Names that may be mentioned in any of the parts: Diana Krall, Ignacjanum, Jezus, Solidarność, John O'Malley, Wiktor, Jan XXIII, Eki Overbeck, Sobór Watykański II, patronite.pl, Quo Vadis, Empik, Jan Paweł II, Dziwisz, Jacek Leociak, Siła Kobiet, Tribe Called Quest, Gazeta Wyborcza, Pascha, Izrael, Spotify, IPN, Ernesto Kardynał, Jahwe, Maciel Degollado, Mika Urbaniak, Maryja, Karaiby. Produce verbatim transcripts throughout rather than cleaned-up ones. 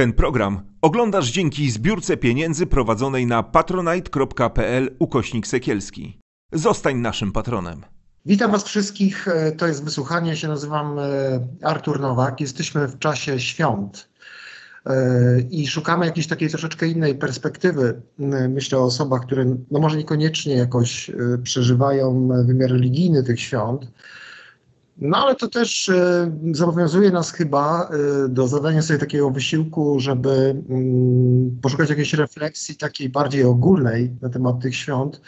Ten program oglądasz dzięki zbiórce pieniędzy prowadzonej na patronite.pl ukośnik Sekielski. Zostań naszym patronem. Witam Was wszystkich, to jest wysłuchanie, ja się nazywam Artur Nowak. Jesteśmy w czasie świąt i szukamy jakiejś takiej troszeczkę innej perspektywy. Myślę o osobach, które no może niekoniecznie jakoś przeżywają wymiar religijny tych świąt. No ale to też y, zobowiązuje nas chyba y, do zadania sobie takiego wysiłku, żeby y, poszukać jakiejś refleksji takiej bardziej ogólnej na temat tych świąt.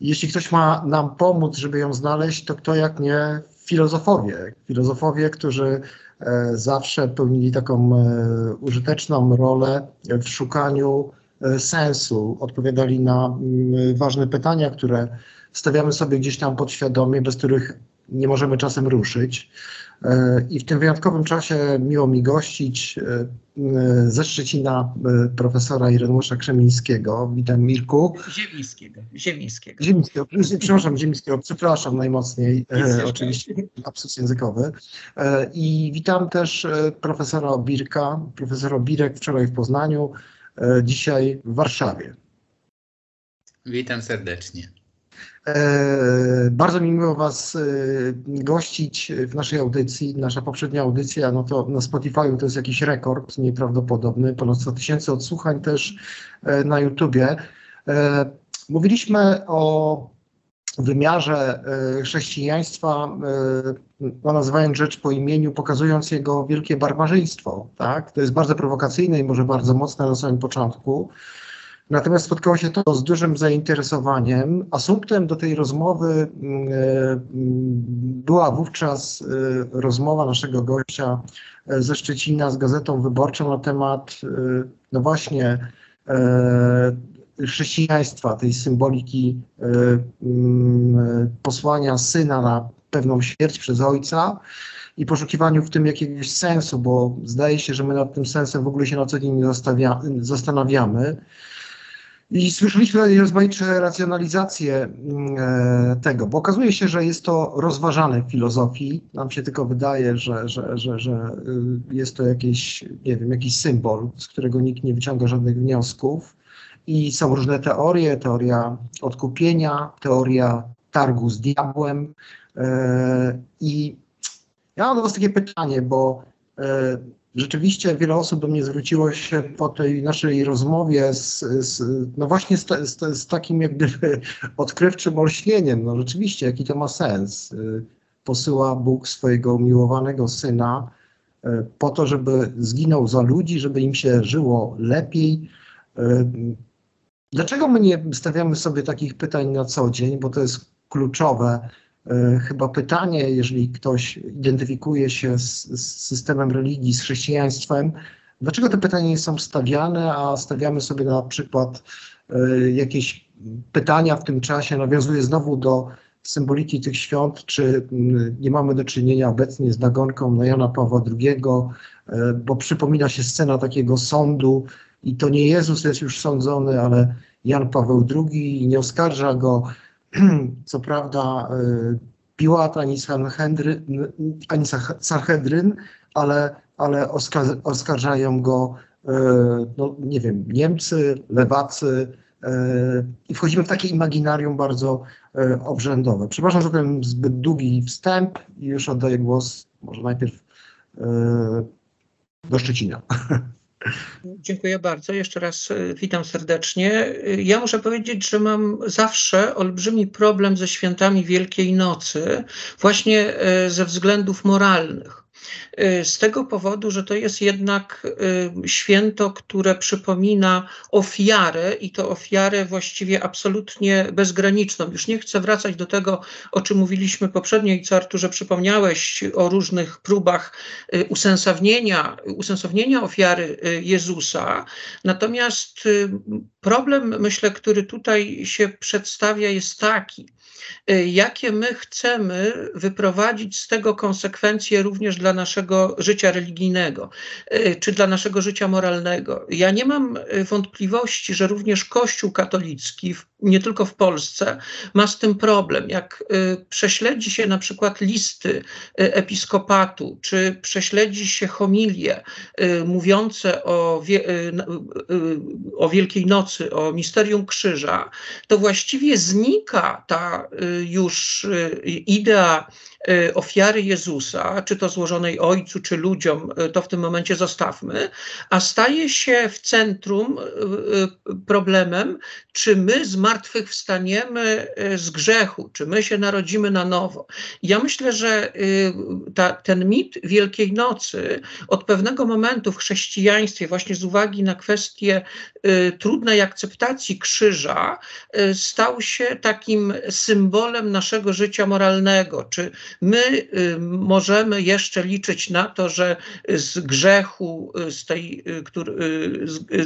Jeśli ktoś ma nam pomóc, żeby ją znaleźć, to kto jak nie filozofowie. Filozofowie, którzy y, zawsze pełnili taką y, użyteczną rolę w szukaniu y, sensu, odpowiadali na y, ważne pytania, które stawiamy sobie gdzieś tam podświadomie, bez których nie możemy czasem ruszyć. I w tym wyjątkowym czasie miło mi gościć ze Szczecina profesora Ireneusza Krzemińskiego. Witam, Mirku. Ziemińskiego. Ziemińskiego. Ziemińskiego. Przepraszam, Ziemińskiego. Przepraszam najmocniej. Jest oczywiście absurd językowy. I witam też profesora Obirka. Profesor Obirek wczoraj w Poznaniu, dzisiaj w Warszawie. Witam serdecznie. E, bardzo mi miło Was e, gościć w naszej audycji. Nasza poprzednia audycja, no to na Spotify to jest jakiś rekord nieprawdopodobny, ponad sto tysięcy odsłuchań też e, na YouTubie. E, mówiliśmy o wymiarze e, chrześcijaństwa, e, no, nazywając rzecz po imieniu, pokazując jego wielkie barbarzyństwo. Tak? To jest bardzo prowokacyjne i może bardzo mocne na samym początku. Natomiast spotkało się to z dużym zainteresowaniem. Asumptem do tej rozmowy była wówczas rozmowa naszego gościa ze Szczecina z Gazetą Wyborczą na temat, no właśnie, chrześcijaństwa, tej symboliki posłania syna na pewną śmierć przez ojca i poszukiwaniu w tym jakiegoś sensu, bo zdaje się, że my nad tym sensem w ogóle się na co dzień nie zastanawiamy. I słyszeliśmy rozmaite racjonalizacje tego, bo okazuje się, że jest to rozważane w filozofii. Nam się tylko wydaje, że, że, że, że jest to jakieś, nie wiem, jakiś symbol, z którego nikt nie wyciąga żadnych wniosków. I są różne teorie, teoria odkupienia, teoria targu z diabłem. I ja mam do Was takie pytanie, bo rzeczywiście wiele osób do mnie zwróciło się po tej naszej rozmowie z, z, no właśnie z, te, z, te, z takim jak gdyby odkrywczym olśnieniem. No rzeczywiście, jaki to ma sens? Posyła Bóg swojego umiłowanego Syna po to, żeby zginął za ludzi, żeby im się żyło lepiej. Dlaczego my nie stawiamy sobie takich pytań na co dzień, bo to jest kluczowe chyba pytanie, jeżeli ktoś identyfikuje się z, z systemem religii, z chrześcijaństwem, dlaczego te pytania nie są stawiane, a stawiamy sobie na przykład y, jakieś pytania w tym czasie, nawiązuje znowu do symboliki tych świąt, czy y, nie mamy do czynienia obecnie z nagonką na Jana Pawła drugiego, y, bo przypomina się scena takiego sądu i to nie Jezus jest już sądzony, ale Jan Paweł drugi i nie oskarża go co prawda Piłat ani Sanhedryn, ale, ale oskar, oskarżają go, no nie wiem, Niemcy, lewacy i wchodzimy w takie imaginarium bardzo obrzędowe. Przepraszam za ten zbyt długi wstęp i już oddaję głos może najpierw do Szczecina. Dziękuję bardzo. Jeszcze raz witam serdecznie. Ja muszę powiedzieć, że mam zawsze olbrzymi problem ze świętami Wielkiej Nocy, właśnie ze względów moralnych. Z tego powodu, że to jest jednak święto, które przypomina ofiarę i to ofiarę właściwie absolutnie bezgraniczną. Już nie chcę wracać do tego, o czym mówiliśmy poprzednio i co, Arturze, przypomniałeś o różnych próbach usensownienia, usensownienia ofiary Jezusa. Natomiast problem, myślę, który tutaj się przedstawia, jest taki, jakie my chcemy wyprowadzić z tego konsekwencje również dla naszego życia religijnego, czy dla naszego życia moralnego. Ja nie mam wątpliwości, że również Kościół katolicki w nie tylko w Polsce, ma z tym problem. Jak y, prześledzi się na przykład listy y, episkopatu, czy prześledzi się homilie y, mówiące o, wie, y, y, y, o Wielkiej Nocy, o misterium krzyża, to właściwie znika ta y, już y, idea y, ofiary Jezusa, czy to złożonej Ojcu, czy ludziom, y, to w tym momencie zostawmy, a staje się w centrum y, y, problemem, czy my z zmartwychwstaniemy z grzechu, czy my się narodzimy na nowo. Ja myślę, że ta, ten mit Wielkiej Nocy od pewnego momentu w chrześcijaństwie właśnie z uwagi na kwestię trudnej akceptacji krzyża stał się takim symbolem naszego życia moralnego. Czy my możemy jeszcze liczyć na to, że z grzechu, z tej, który,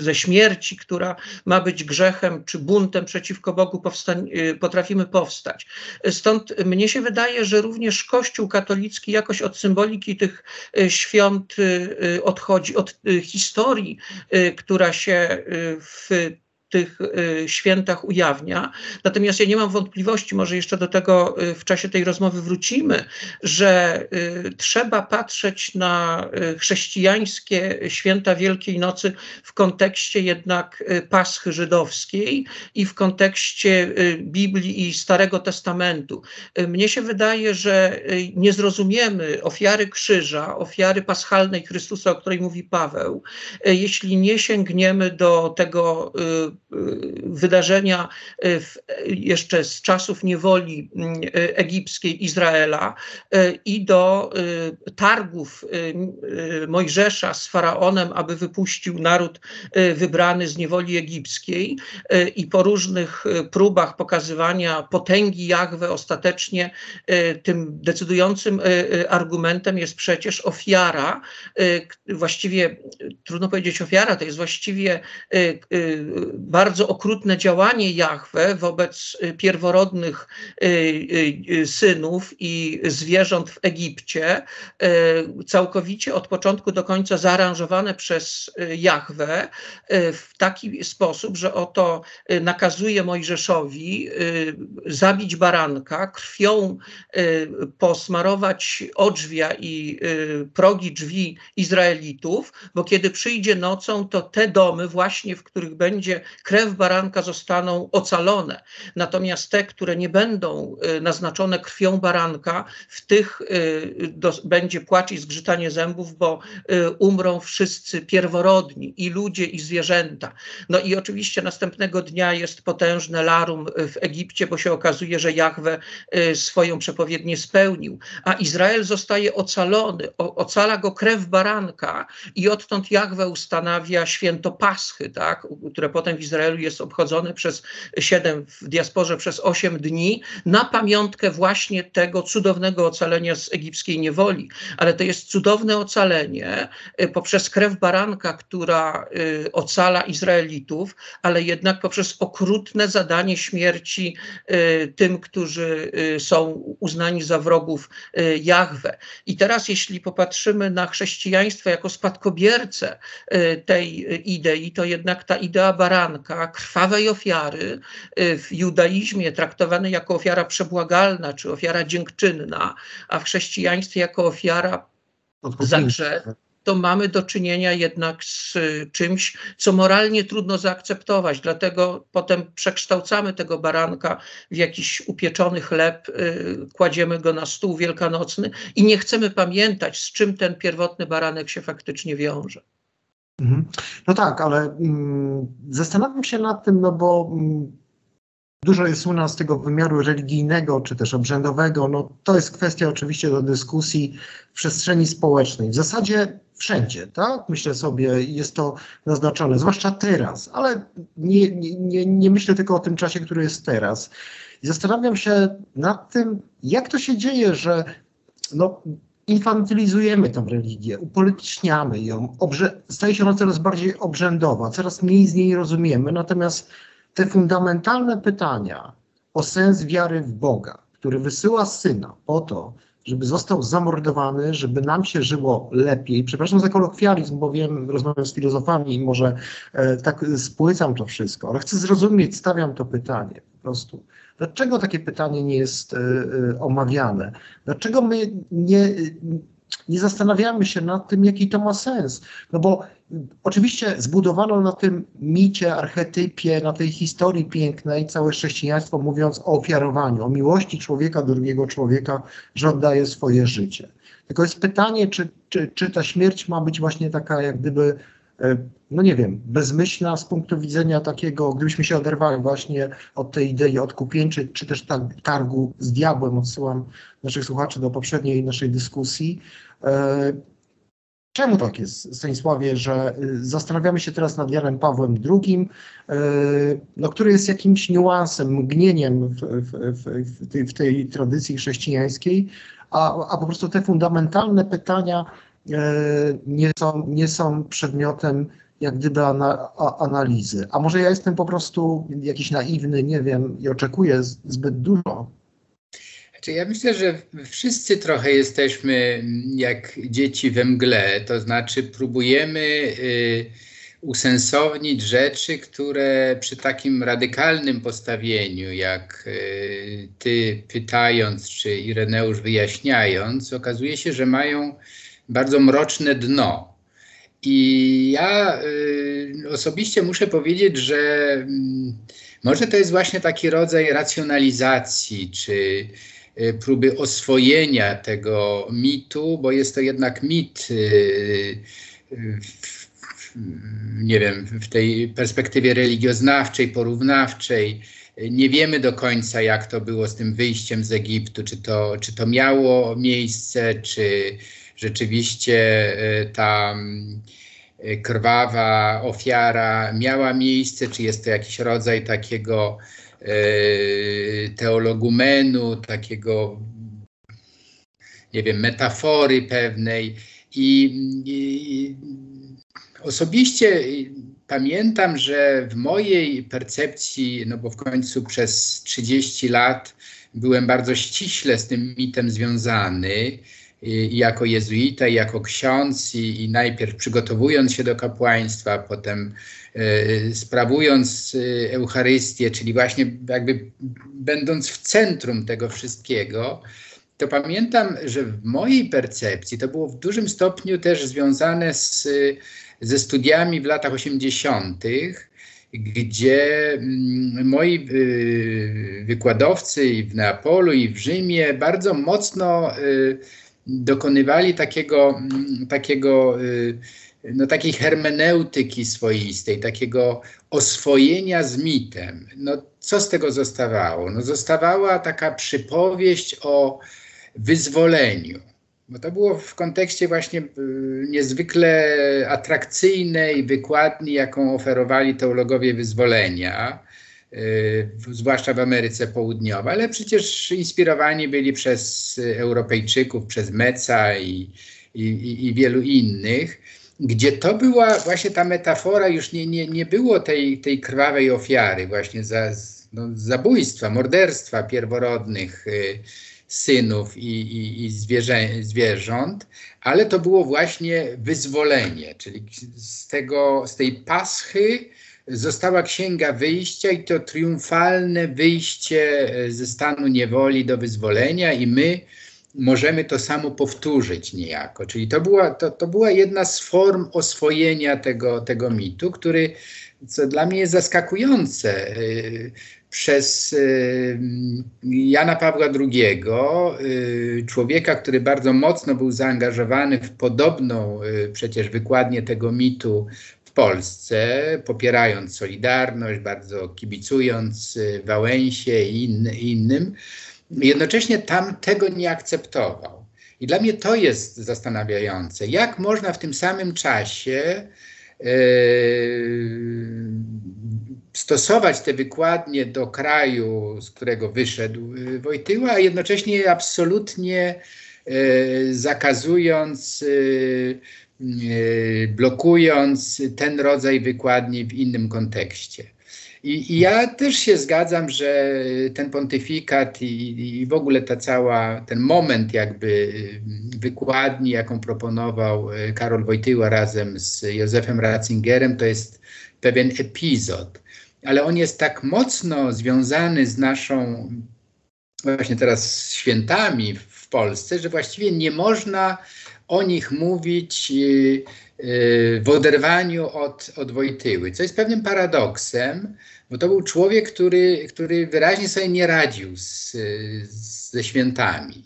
ze śmierci, która ma być grzechem czy buntem przeciwko przeciwko Bogu powstań, potrafimy powstać. Stąd mnie się wydaje, że również Kościół katolicki jakoś od symboliki tych świąt odchodzi, od historii, która się w tych świętach ujawnia. Natomiast ja nie mam wątpliwości, może jeszcze do tego w czasie tej rozmowy wrócimy, że trzeba patrzeć na chrześcijańskie święta Wielkiej Nocy w kontekście jednak Paschy żydowskiej i w kontekście Biblii i Starego Testamentu. Mnie się wydaje, że nie zrozumiemy ofiary krzyża, ofiary paschalnej Chrystusa, o której mówi Paweł, jeśli nie sięgniemy do tego wydarzenia w, jeszcze z czasów niewoli egipskiej Izraela i do targów Mojżesza z Faraonem, aby wypuścił naród wybrany z niewoli egipskiej i po różnych próbach pokazywania potęgi Jahwe ostatecznie tym decydującym argumentem jest przecież ofiara, właściwie trudno powiedzieć ofiara, to jest właściwie bardzo okrutne działanie Jahwe wobec pierworodnych synów i zwierząt w Egipcie, całkowicie od początku do końca zaaranżowane przez Jahwe w taki sposób, że oto nakazuje Mojżeszowi zabić baranka, krwią posmarować odrzwia i progi drzwi Izraelitów, bo kiedy przyjdzie nocą, to te domy właśnie, w których będzie krew baranka, zostaną ocalone. Natomiast te, które nie będą naznaczone krwią baranka, w tych do, będzie płacz i zgrzytanie zębów, bo umrą wszyscy pierworodni, i ludzie, i zwierzęta. No i oczywiście następnego dnia jest potężne larum w Egipcie, bo się okazuje, że Jahwe swoją przepowiednię spełnił. A Izrael zostaje ocalony, o, ocala go krew baranka i odtąd Jahwe ustanawia święto Paschy, tak, które potem w Izraelu jest obchodzone przez siedem, w diasporze przez osiem dni, na pamiątkę właśnie tego cudownego ocalenia z egipskiej niewoli. Ale to jest cudowne ocalenie poprzez krew baranka, która y, ocala Izraelitów, ale jednak poprzez okrutne zadanie śmierci y, tym, którzy y, są uznani za wrogów y, Jahwe. I teraz jeśli popatrzymy na chrześcijaństwo jako spadkobiercę y, tej idei, to jednak ta idea baranka, krwawej ofiary, w judaizmie traktowanej jako ofiara przebłagalna czy ofiara dziękczynna, a w chrześcijaństwie jako ofiara za grzech, to mamy do czynienia jednak z czymś, co moralnie trudno zaakceptować. Dlatego potem przekształcamy tego baranka w jakiś upieczony chleb, yy, kładziemy go na stół wielkanocny i nie chcemy pamiętać, z czym ten pierwotny baranek się faktycznie wiąże. No tak, ale mm, zastanawiam się nad tym, no bo mm, dużo jest u nas tego wymiaru religijnego, czy też obrzędowego. No to jest kwestia oczywiście do dyskusji w przestrzeni społecznej. W zasadzie wszędzie, tak? Myślę sobie, jest to naznaczone, zwłaszcza teraz, ale nie, nie, nie myślę tylko o tym czasie, który jest teraz. I zastanawiam się nad tym, jak to się dzieje, że no, infantylizujemy tę religię, upolityczniamy ją, obrze- staje się ona coraz bardziej obrzędowa, coraz mniej z niej rozumiemy, natomiast te fundamentalne pytania o sens wiary w Boga, który wysyła Syna po to, żeby został zamordowany, żeby nam się żyło lepiej. Przepraszam za kolokwializm, bo wiem, rozmawiam z filozofami i może e, tak spłycam to wszystko, ale chcę zrozumieć, stawiam to pytanie po prostu. Dlaczego takie pytanie nie jest e, e, omawiane? Dlaczego my nie... Nie zastanawiamy się nad tym, jaki to ma sens. No bo oczywiście zbudowano na tym micie, archetypie, na tej historii pięknej całe chrześcijaństwo, mówiąc o ofiarowaniu, o miłości człowieka do drugiego człowieka, że oddaje swoje życie. Tylko jest pytanie, czy, czy, czy ta śmierć ma być właśnie taka jak gdyby, no nie wiem, bezmyślna z punktu widzenia takiego, gdybyśmy się oderwali właśnie od tej idei odkupień, czy, czy też targu z diabłem, odsyłam naszych słuchaczy do poprzedniej naszej dyskusji. Czemu tak jest, Stanisławie, że zastanawiamy się teraz nad Janem Pawłem drugim, no, który jest jakimś niuansem, mgnieniem w, w, w, tej, w tej tradycji chrześcijańskiej, a, a po prostu te fundamentalne pytania nie są, nie są przedmiotem jak gdyby ana, a, analizy. A może ja jestem po prostu jakiś naiwny, nie wiem, i oczekuję zbyt dużo. Ja myślę, że wszyscy trochę jesteśmy jak dzieci we mgle, to znaczy próbujemy y, usensownić rzeczy, które przy takim radykalnym postawieniu, jak y, ty pytając czy Ireneusz wyjaśniając, okazuje się, że mają bardzo mroczne dno. I ja y, osobiście muszę powiedzieć, że y, może to jest właśnie taki rodzaj racjonalizacji, czy próby oswojenia tego mitu, bo jest to jednak mit, yy, w, nie wiem, w tej perspektywie religioznawczej, porównawczej. Nie wiemy do końca, jak to było z tym wyjściem z Egiptu, czy to, czy to miało miejsce, czy rzeczywiście ta krwawa ofiara miała miejsce, czy jest to jakiś rodzaj takiego teologumenu, takiego, nie wiem, metafory pewnej. I, i osobiście pamiętam, że w mojej percepcji, no bo w końcu przez trzydzieści lat byłem bardzo ściśle z tym mitem związany, i jako jezuita, i jako ksiądz, i, i najpierw przygotowując się do kapłaństwa, potem y, sprawując y, Eucharystię, czyli właśnie jakby będąc w centrum tego wszystkiego, to pamiętam, że w mojej percepcji to było w dużym stopniu też związane z, ze studiami w latach osiemdziesiątych, gdzie moi y, wykładowcy i w Neapolu, i w Rzymie bardzo mocno y, dokonywali takiego, takiego, no takiej hermeneutyki swoistej, takiego oswojenia z mitem. No co z tego zostawało? No zostawała taka przypowieść o wyzwoleniu. Bo to było w kontekście właśnie niezwykle atrakcyjnej wykładni, jaką oferowali teologowie wyzwolenia, zwłaszcza w Ameryce Południowej, ale przecież inspirowani byli przez Europejczyków, przez Meca i, i, i wielu innych, gdzie to była właśnie ta metafora, już nie, nie, nie było tej, tej krwawej ofiary, właśnie za, no, zabójstwa, morderstwa pierworodnych y, synów i, i, i zwierzę, zwierząt, ale to było właśnie wyzwolenie, czyli z, tego, z tej paschy została Księga Wyjścia i to triumfalne wyjście ze stanu niewoli do wyzwolenia i my możemy to samo powtórzyć niejako. Czyli to była, to, to była jedna z form oswojenia tego, tego mitu, który, co dla mnie jest zaskakujące, przez Jana Pawła drugiego, człowieka, który bardzo mocno był zaangażowany w podobną przecież wykładnię tego mitu w Polsce, popierając Solidarność, bardzo kibicując Wałęsie i in, innym, jednocześnie tam tego nie akceptował. I dla mnie to jest zastanawiające. Jak można w tym samym czasie yy, stosować te wykładnie do kraju, z którego wyszedł Wojtyła, a jednocześnie absolutnie yy, zakazując yy, blokując ten rodzaj wykładni w innym kontekście. I, i ja też się zgadzam, że ten pontyfikat i, i w ogóle ta cała, ten moment jakby wykładni, jaką proponował Karol Wojtyła razem z Józefem Ratzingerem, to jest pewien epizod. Ale on jest tak mocno związany z naszą właśnie teraz świętami w Polsce, że właściwie nie można o nich mówić yy, yy, w oderwaniu od, od Wojtyły, co jest pewnym paradoksem, bo to był człowiek, który, który wyraźnie sobie nie radził z, z, ze świętami.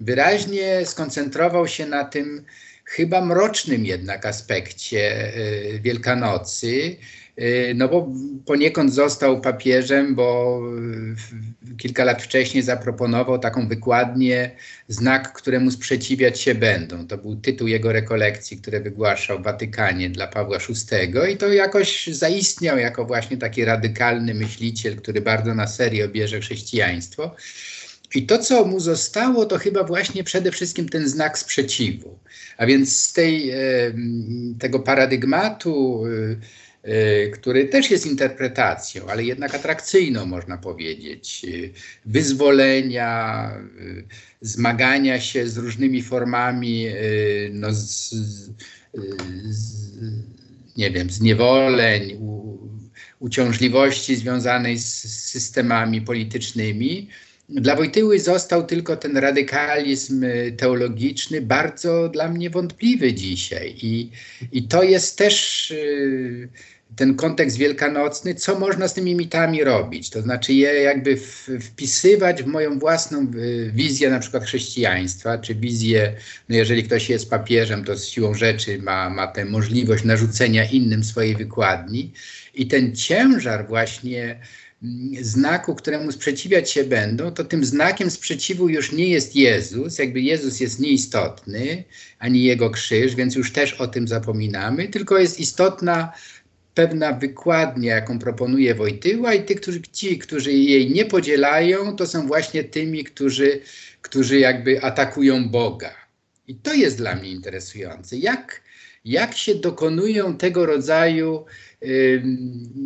Wyraźnie skoncentrował się na tym chyba mrocznym jednak aspekcie yy, Wielkanocy, no bo poniekąd został papieżem, bo kilka lat wcześniej zaproponował taką wykładnię Znak, któremu sprzeciwiać się będą. To był tytuł jego rekolekcji, które wygłaszał w Watykanie dla Pawła szóstego i to jakoś zaistniał jako właśnie taki radykalny myśliciel, który bardzo na serio bierze chrześcijaństwo. I to, co mu zostało, to chyba właśnie przede wszystkim ten znak sprzeciwu. A więc z tej, tego paradygmatu, który też jest interpretacją, ale jednak atrakcyjną, można powiedzieć, wyzwolenia, zmagania się z różnymi formami, no z, z, nie wiem, zniewoleń, u, uciążliwości związanej z systemami politycznymi. Dla Wojtyły został tylko ten radykalizm teologiczny, bardzo dla mnie wątpliwy dzisiaj. I, i to jest też y, ten kontekst wielkanocny, co można z tymi mitami robić. To znaczy je jakby w, wpisywać w moją własną y, wizję na przykład chrześcijaństwa, czy wizję, no jeżeli ktoś jest papieżem, to z siłą rzeczy ma, ma tę możliwość narzucenia innym swojej wykładni. I ten ciężar właśnie znaku, któremu sprzeciwiać się będą, to tym znakiem sprzeciwu już nie jest Jezus, jakby Jezus jest nieistotny, ani Jego krzyż, więc już też o tym zapominamy, tylko jest istotna pewna wykładnia, jaką proponuje Wojtyła i tych, którzy, ci, którzy jej nie podzielają, to są właśnie tymi, którzy, którzy jakby atakują Boga. I to jest dla mnie interesujące. Jak, jak się dokonują tego rodzaju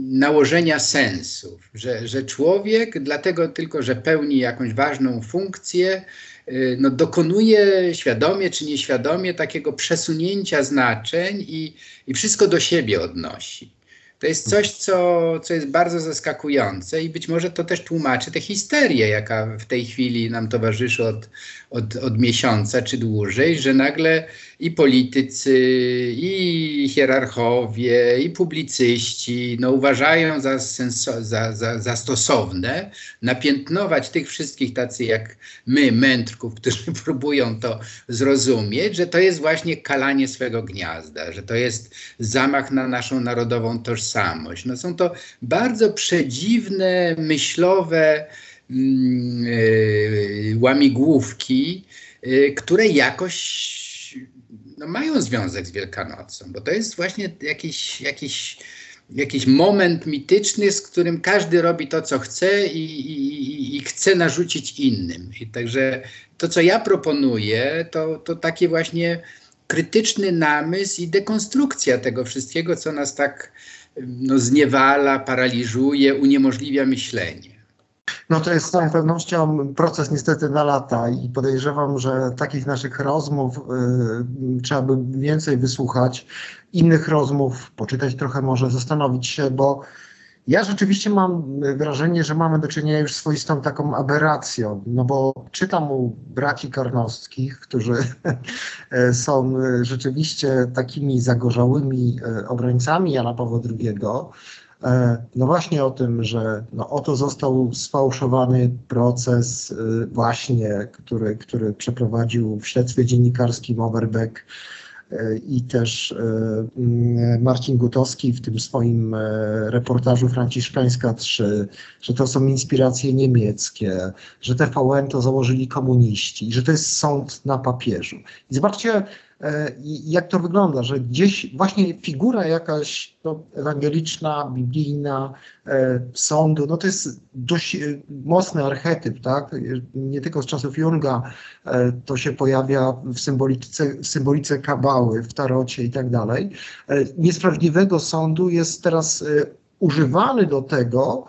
nałożenia sensów, że, że człowiek, dlatego tylko, że pełni jakąś ważną funkcję, no dokonuje świadomie czy nieświadomie takiego przesunięcia znaczeń i, i wszystko do siebie odnosi. To jest coś, co, co jest bardzo zaskakujące i być może to też tłumaczy tę histerię, jaka w tej chwili nam towarzyszy od, od, od miesiąca czy dłużej, że nagle i politycy, i hierarchowie, i publicyści no, uważają za, senso, za, za, za stosowne napiętnować tych wszystkich tacy jak my, mędrków, którzy próbują to zrozumieć, że to jest właśnie kalanie swego gniazda, że to jest zamach na naszą narodową tożsamość. No są to bardzo przedziwne, myślowe yy, łamigłówki, yy, które jakoś no, mają związek z Wielkanocą, bo to jest właśnie jakiś, jakiś, jakiś moment mityczny, z którym każdy robi to, co chce i, i, i chce narzucić innym. I także to, co ja proponuję, to, to takie właśnie krytyczny namysł i dekonstrukcja tego wszystkiego, co nas tak no, zniewala, paraliżuje, uniemożliwia myślenie. No to jest z całą pewnością proces niestety na lata i podejrzewam, że takich naszych rozmów y, trzeba by więcej wysłuchać, innych rozmów, poczytać trochę może, zastanowić się, bo ja rzeczywiście mam wrażenie, że mamy do czynienia już swoistą taką aberracją, no bo czytam u braci Karnowskich, którzy są rzeczywiście takimi zagorzałymi obrońcami Jana Pawła drugiego, no właśnie o tym, że no oto został sfałszowany proces właśnie, który, który przeprowadził w śledztwie dziennikarskim Overbeck, i też Marcin Gutowski w tym swoim reportażu Franciszkańska trzy, że to są inspiracje niemieckie, że T V N to założyli komuniści, że to jest sąd na papieżu. I zobaczcie, jak to wygląda, że gdzieś właśnie figura jakaś no, ewangeliczna, biblijna, sądu, no to jest dość mocny archetyp, tak? Nie tylko z czasów Junga to się pojawia w symbolice, w symbolice kabały, w tarocie i tak dalej. Niesprawiedliwego sądu jest teraz używany do tego,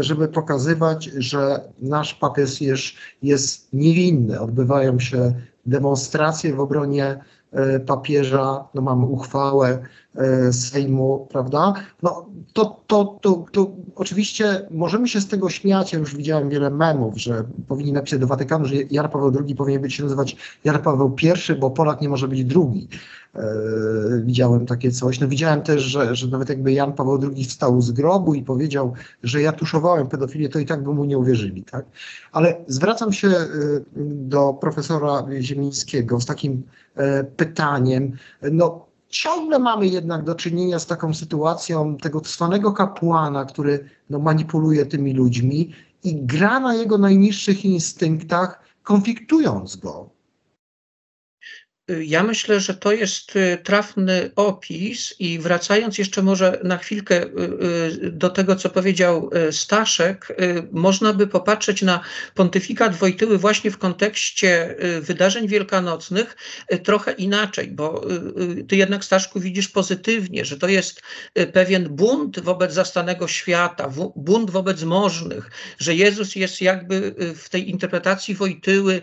żeby pokazywać, że nasz papież jest, jest niewinny. Odbywają się demonstracje w obronie papieża, no mamy uchwałę Sejmu, prawda? No to, to, to, to oczywiście możemy się z tego śmiać, ja już widziałem wiele memów, że powinni napisać do Watykanu, że Jan Paweł drugi powinien być się nazywać Jan Paweł pierwszy, bo Polak nie może być drugi. Yy, widziałem takie coś. No widziałem też, że, że nawet jakby Jan Paweł drugi wstał z grobu i powiedział, że ja tuszowałem pedofilię, to i tak by mu nie uwierzyli, tak? Ale zwracam się do profesora Ziemińskiego z takim pytaniem, no ciągle mamy jednak do czynienia z taką sytuacją tego cwanego kapłana, który no, manipuluje tymi ludźmi i gra na jego najniższych instynktach, konfliktując go. Ja myślę, że to jest trafny opis i wracając jeszcze może na chwilkę do tego, co powiedział Staszek, można by popatrzeć na pontyfikat Wojtyły właśnie w kontekście wydarzeń wielkanocnych trochę inaczej, bo ty jednak, Staszku, widzisz pozytywnie, że to jest pewien bunt wobec zastanego świata, bunt wobec możnych, że Jezus jest jakby w tej interpretacji Wojtyły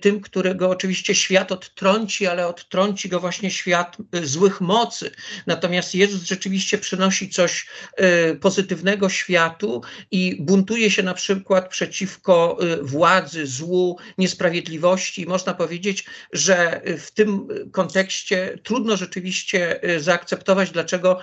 tym, którego oczywiście świat odtrąci, ale odtrąci go właśnie świat złych mocy. Natomiast Jezus rzeczywiście przynosi coś y, pozytywnego światu i buntuje się na przykład przeciwko y, władzy, złu, niesprawiedliwości. Można powiedzieć, że w tym kontekście trudno rzeczywiście y, zaakceptować, dlaczego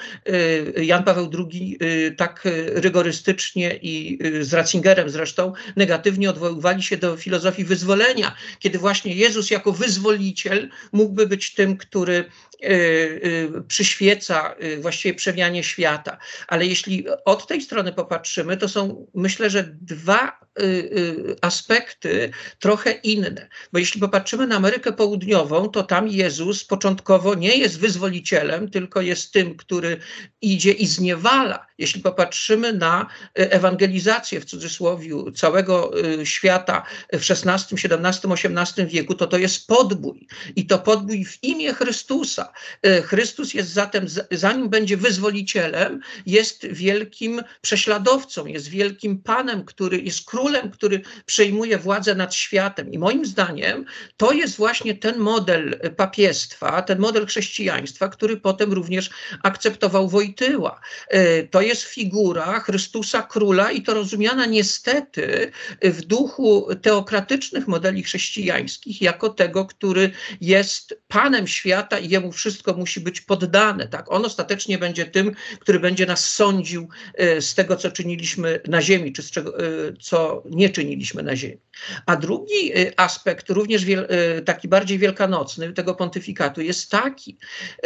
y, Jan Paweł drugi y, tak rygorystycznie i y, z Ratzingerem zresztą negatywnie odwoływali się do filozofii wyzwolenia, kiedy właśnie Jezus jako wyzwoliciel mógłby być tym, który y, y, przyświeca y, właściwie przemianie świata. Ale jeśli od tej strony popatrzymy, to są, myślę, że dwa y, y, aspekty trochę inne. Bo jeśli popatrzymy na Amerykę Południową, to tam Jezus początkowo nie jest wyzwolicielem, tylko jest tym, który idzie i zniewala. Jeśli popatrzymy na ewangelizację, w cudzysłowiu, całego y, świata w szesnastym, siedemnastym, osiemnastym wieku, to to jest podbój. I to podbój w imię Chrystusa. Chrystus jest zatem, zanim będzie wyzwolicielem, jest wielkim prześladowcą, jest wielkim panem, który jest królem, który przejmuje władzę nad światem. I moim zdaniem to jest właśnie ten model papiestwa, ten model chrześcijaństwa, który potem również akceptował Wojtyła. To jest figura Chrystusa króla i to rozumiana niestety w duchu teokratycznych modeli chrześcijańskich jako tego, który jest panem świata i jemu wszystko musi być poddane. Tak? On ostatecznie będzie tym, który będzie nas sądził y, z tego, co czyniliśmy na ziemi, czy z czego, y, co nie czyniliśmy na ziemi. A drugi y, aspekt, również wiel, y, taki bardziej wielkanocny tego pontyfikatu jest taki,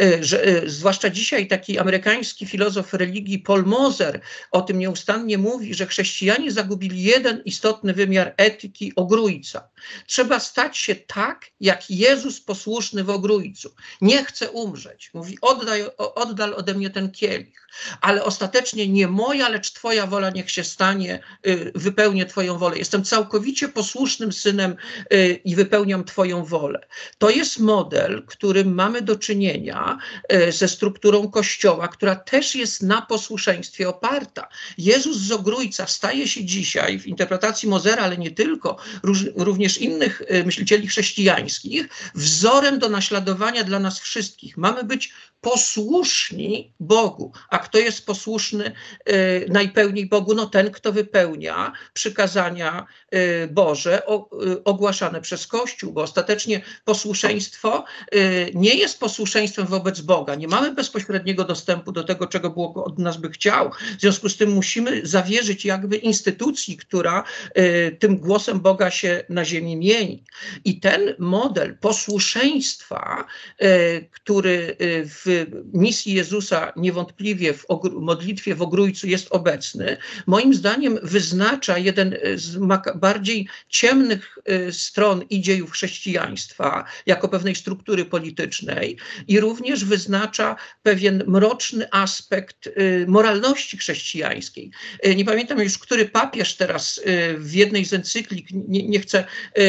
y, że y, zwłaszcza dzisiaj taki amerykański filozof religii Paul Moser o tym nieustannie mówi, że chrześcijanie zagubili jeden istotny wymiar etyki ogrójca. Trzeba stać się tak, jak Jezus posłuszny w ogrójcu. Nie chce umrzeć. Mówi, oddaj, oddal ode mnie ten kielich. Ale ostatecznie nie moja, lecz twoja wola niech się stanie, y, wypełnię twoją wolę. Jestem całkowicie posłusznym synem y, i wypełniam twoją wolę. To jest model, którym mamy do czynienia y, ze strukturą Kościoła, która też jest na posłuszeństwie oparta. Jezus z ogrójca staje się dzisiaj w interpretacji Mosera, ale nie tylko, róż, również innych y, myślicieli chrześcijańskich, wzorem do naśladowania dla nas wszystkich. Mamy być posłuszni Bogu. A kto jest posłuszny y, najpełniej Bogu? No ten, kto wypełnia przykazania y, Boże o, y, ogłaszane przez Kościół, bo ostatecznie posłuszeństwo y, nie jest posłuszeństwem wobec Boga. Nie mamy bezpośredniego dostępu do tego, czego Bóg od nas by chciał. W związku z tym musimy zawierzyć jakby instytucji, która y, tym głosem Boga się na ziemi mieni. I ten model posłuszeństwa, y, który y, w misji Jezusa niewątpliwie w modlitwie w ogrójcu jest obecny, moim zdaniem wyznacza jeden z bardziej ciemnych y, stron i dziejów chrześcijaństwa jako pewnej struktury politycznej i również wyznacza pewien mroczny aspekt y, moralności chrześcijańskiej. Y, nie pamiętam już, który papież teraz y, w jednej z encyklik, nie, nie chcę y,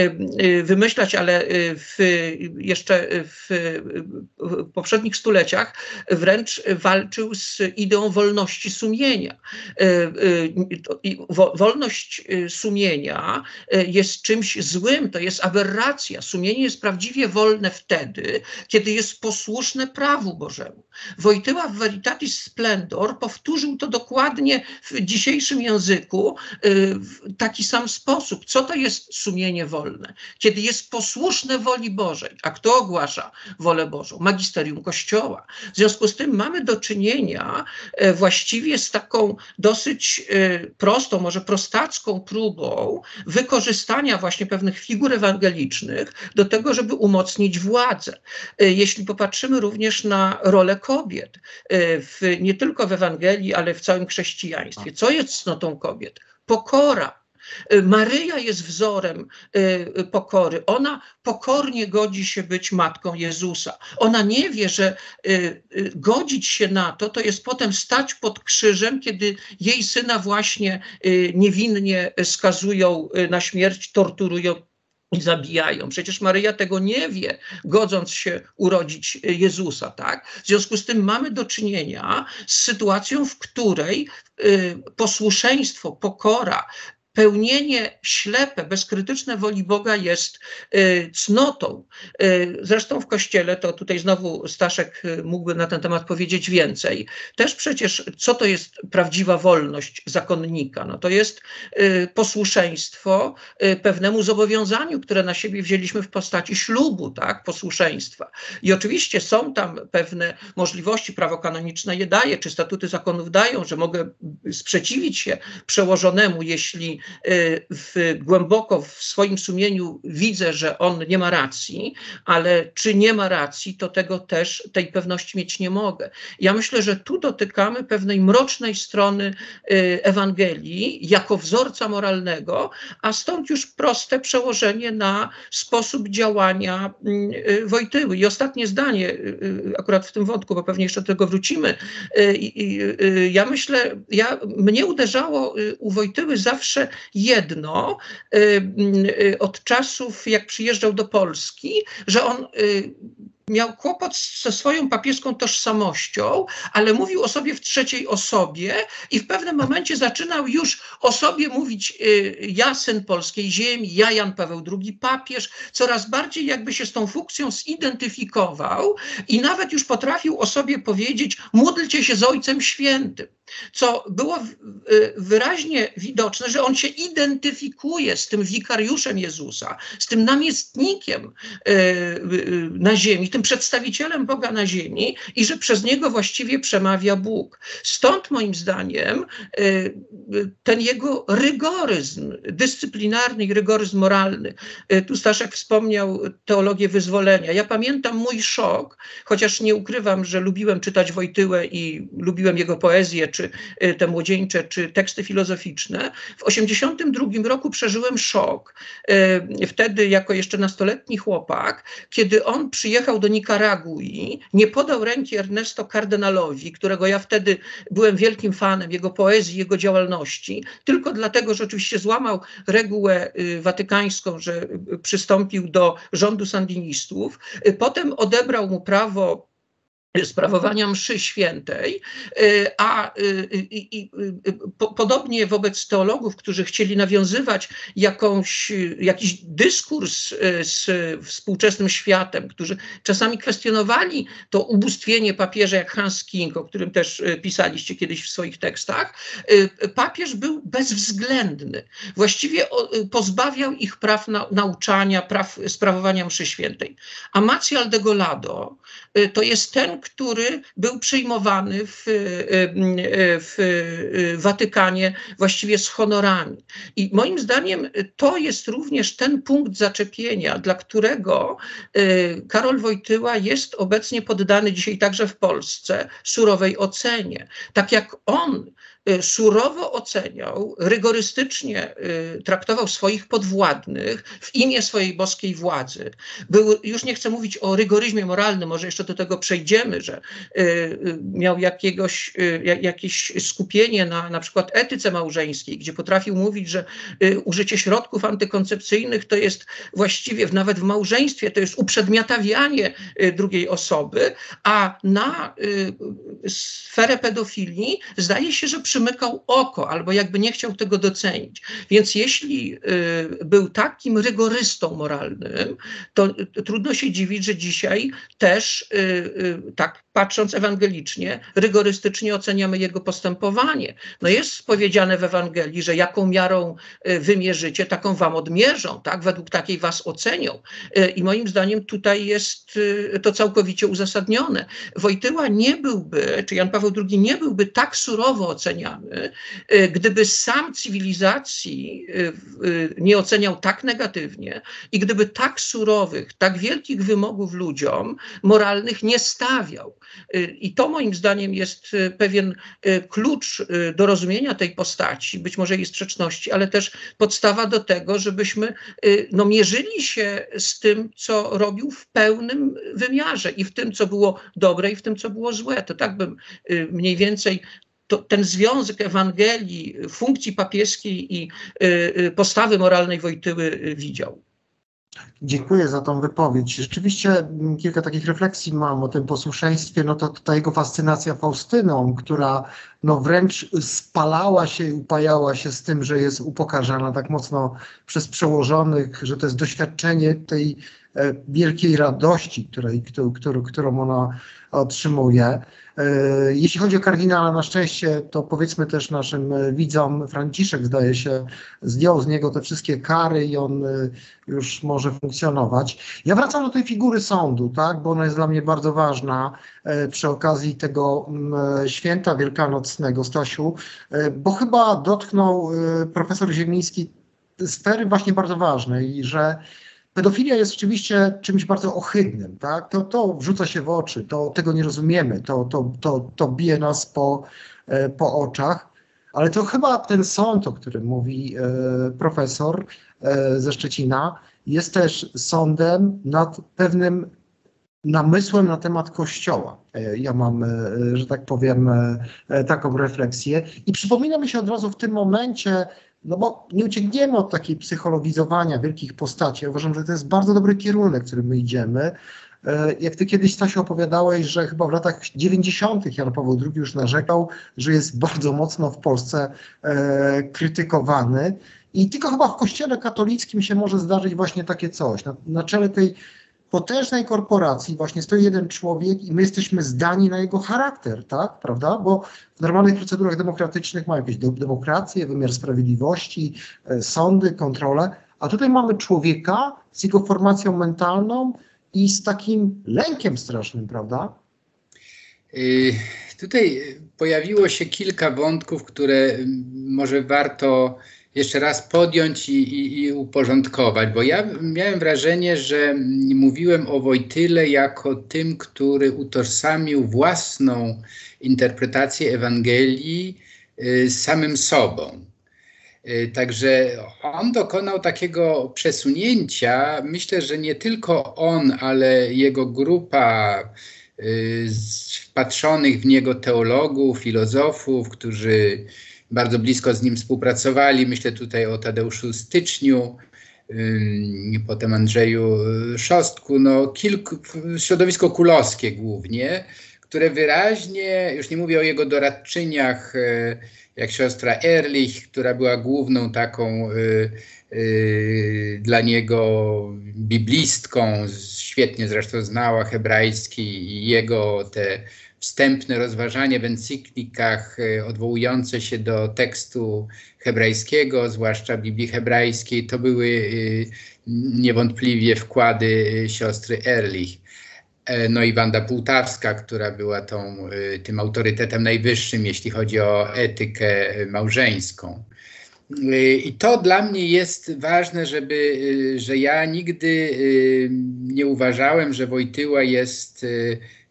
y, wymyślać, ale y, w, jeszcze w, w poprzednich stuleciach stuleciach wręcz walczył z ideą wolności sumienia. Wolność sumienia jest czymś złym, to jest aberracja. Sumienie jest prawdziwie wolne wtedy, kiedy jest posłuszne prawu Bożemu. Wojtyła w Veritatis Splendor powtórzył to dokładnie w dzisiejszym języku w taki sam sposób. Co to jest sumienie wolne? Kiedy jest posłuszne woli Bożej. A kto ogłasza wolę Bożą? Magisterium Kościoła. W związku z tym mamy do czynienia właściwie z taką dosyć prostą, może prostacką próbą wykorzystania właśnie pewnych figur ewangelicznych do tego, żeby umocnić władzę. Jeśli popatrzymy również na rolę kobiet, w, nie tylko w Ewangelii, ale w całym chrześcijaństwie. Co jest cnotą kobiet? Pokora. Maryja jest wzorem y, pokory. Ona pokornie godzi się być matką Jezusa. Ona nie wie, że y, y, godzić się na to, to jest potem stać pod krzyżem, kiedy jej syna właśnie y, niewinnie skazują y, na śmierć, torturują i zabijają. Przecież Maryja tego nie wie, godząc się urodzić Jezusa, tak? W związku z tym mamy do czynienia z sytuacją, w której y, posłuszeństwo, pokora, pełnienie ślepe, bezkrytyczne woli Boga jest y, cnotą. Y, zresztą w Kościele, to tutaj znowu Staszek y, mógłby na ten temat powiedzieć więcej, też przecież co to jest prawdziwa wolność zakonnika? No to jest y, posłuszeństwo y, pewnemu zobowiązaniu, które na siebie wzięliśmy w postaci ślubu, tak, posłuszeństwa. I oczywiście są tam pewne możliwości, prawo kanoniczne je daje, czy statuty zakonów dają, że mogę sprzeciwić się przełożonemu, jeśli W, głęboko w swoim sumieniu widzę, że on nie ma racji, ale czy nie ma racji, to tego też, tej pewności mieć nie mogę. Ja myślę, że tu dotykamy pewnej mrocznej strony y, Ewangelii jako wzorca moralnego, a stąd już proste przełożenie na sposób działania y, Wojtyły. I ostatnie zdanie, y, akurat w tym wątku, bo pewnie jeszcze do tego wrócimy. Y, y, y, ja myślę, ja, mnie uderzało y, u Wojtyły zawsze jedno y, y, od czasów, jak przyjeżdżał do Polski, że on y, miał kłopot ze swoją papieską tożsamością, ale mówił o sobie w trzeciej osobie i w pewnym momencie zaczynał już o sobie mówić y, ja syn polskiej ziemi, ja Jan Paweł drugi papież, coraz bardziej jakby się z tą funkcją zidentyfikował i nawet już potrafił o sobie powiedzieć: módlcie się z Ojcem Świętym. Co było wyraźnie widoczne, że on się identyfikuje z tym wikariuszem Jezusa, z tym namiestnikiem na ziemi, tym przedstawicielem Boga na ziemi i że przez niego właściwie przemawia Bóg. Stąd moim zdaniem ten jego rygoryzm dyscyplinarny i rygoryzm moralny. Tu Staszek wspomniał teologię wyzwolenia. Ja pamiętam mój szok, chociaż nie ukrywam, że lubiłem czytać Wojtyłę i lubiłem jego poezję, czy te młodzieńcze, czy teksty filozoficzne. W osiemdziesiątym drugim roku przeżyłem szok, wtedy jako jeszcze nastoletni chłopak, kiedy on przyjechał do Nikaragui, nie podał ręki Ernesto Kardynalowi, którego ja wtedy byłem wielkim fanem, jego poezji, jego działalności, tylko dlatego, że oczywiście złamał regułę watykańską, że przystąpił do rządu sandinistów. Potem odebrał mu prawo sprawowania mszy świętej, a i, i, po, podobnie wobec teologów, którzy chcieli nawiązywać jakąś, jakiś dyskurs z współczesnym światem, którzy czasami kwestionowali to ubóstwienie papieża, jak Hans King, o którym też pisaliście kiedyś w swoich tekstach, papież był bezwzględny. Właściwie pozbawiał ich praw na, nauczania, praw sprawowania mszy świętej. A Maciel Degollado to jest ten, który był przyjmowany w, w Watykanie właściwie z honorami. I moim zdaniem to jest również ten punkt zaczepienia, dla którego Karol Wojtyła jest obecnie poddany dzisiaj także w Polsce surowej ocenie. Tak jak on surowo oceniał, rygorystycznie traktował swoich podwładnych w imię swojej boskiej władzy. Był, już nie chcę mówić o rygoryzmie moralnym, może jeszcze do tego przejdziemy, że miał jakiegoś, jakieś skupienie na na przykład etyce małżeńskiej, gdzie potrafił mówić, że użycie środków antykoncepcyjnych to jest właściwie nawet w małżeństwie, to jest uprzedmiotawianie drugiej osoby, a na sferę pedofilii zdaje się, że przymykał oko, albo jakby nie chciał tego docenić. Więc jeśli y, był takim rygorystą moralnym, to y, trudno się dziwić, że dzisiaj też, y, y, tak patrząc ewangelicznie, rygorystycznie oceniamy jego postępowanie. No jest powiedziane w Ewangelii, że jaką miarą y, wymierzycie, taką wam odmierzą, tak? Według takiej was ocenią. Y, I moim zdaniem tutaj jest y, to całkowicie uzasadnione. Wojtyła nie byłby, czy Jan Paweł drugi nie byłby tak surowo oceniony, gdyby sam cywilizacji nie oceniał tak negatywnie i gdyby tak surowych, tak wielkich wymogów ludziom moralnych nie stawiał. I to moim zdaniem jest pewien klucz do rozumienia tej postaci, być może jej sprzeczności, ale też podstawa do tego, żebyśmy no, mierzyli się z tym, co robił w pełnym wymiarze i w tym, co było dobre i w tym, co było złe. To tak bym mniej więcej... To ten związek Ewangelii, funkcji papieskiej i y, postawy moralnej Wojtyły widział. Dziękuję za tą wypowiedź. Rzeczywiście kilka takich refleksji mam o tym posłuszeństwie. No to ta jego fascynacja Faustyną, która no wręcz spalała się i upajała się z tym, że jest upokarzana tak mocno przez przełożonych, że to jest doświadczenie tej e, wielkiej radości, której, któ, któ, którą ona otrzymuje. Jeśli chodzi o kardynała, na szczęście, to powiedzmy też naszym widzom, Franciszek zdaje się zdjął z niego te wszystkie kary i on już może funkcjonować. Ja wracam do tej figury sądu, tak, bo ona jest dla mnie bardzo ważna przy okazji tego święta wielkanocnego, Stasiu, bo chyba dotknął profesor Ziemiński sfery właśnie bardzo ważnej, że pedofilia jest oczywiście czymś bardzo ohydnym, tak? To, to wrzuca się w oczy, to tego nie rozumiemy, to, to, to, to bije nas po, po oczach, ale to chyba ten sąd, o którym mówi profesor ze Szczecina, jest też sądem nad pewnym namysłem na temat Kościoła. Ja mam, że tak powiem, taką refleksję i przypomina mi się od razu w tym momencie, no bo nie uciekniemy od takiej psychologizowania wielkich postaci. Ja uważam, że to jest bardzo dobry kierunek, w którym my idziemy. Jak ty kiedyś, Stasiu, opowiadałeś, że chyba w latach dziewięćdziesiątych Jan Paweł drugi już narzekał, że jest bardzo mocno w Polsce e, krytykowany i tylko chyba w kościele katolickim się może zdarzyć właśnie takie coś. Na, na czele tej potężnej korporacji właśnie stoi jeden człowiek i my jesteśmy zdani na jego charakter, tak, prawda? Bo w normalnych procedurach demokratycznych mamy jakieś demokrację, wymiar sprawiedliwości, sądy, kontrolę, a tutaj mamy człowieka z jego formacją mentalną i z takim lękiem strasznym, prawda? Yy, tutaj pojawiło się kilka wątków, które może warto jeszcze raz podjąć i, i, i uporządkować, bo ja miałem wrażenie, że mówiłem o Wojtyle jako tym, który utożsamił własną interpretację Ewangelii y, z samym sobą. Y, także on dokonał takiego przesunięcia, myślę, że nie tylko on, ale jego grupa y, wpatrzonych w niego teologów, filozofów, którzy bardzo blisko z nim współpracowali. Myślę tutaj o Tadeuszu Styczniu, yy, potem Andrzeju Szostku, no kilku, środowisko kulowskie głównie, które wyraźnie, już nie mówię o jego doradczyniach, yy, jak siostra Erlich, która była główną taką yy, yy, dla niego biblistką, świetnie zresztą znała hebrajski i jego te wstępne rozważanie w encyklikach odwołujące się do tekstu hebrajskiego, zwłaszcza Biblii hebrajskiej, to były niewątpliwie wkłady siostry Erlich. No i Wanda Pułtawska, która była tą, tym autorytetem najwyższym, jeśli chodzi o etykę małżeńską. I to dla mnie jest ważne, żeby, że ja nigdy nie uważałem, że Wojtyła jest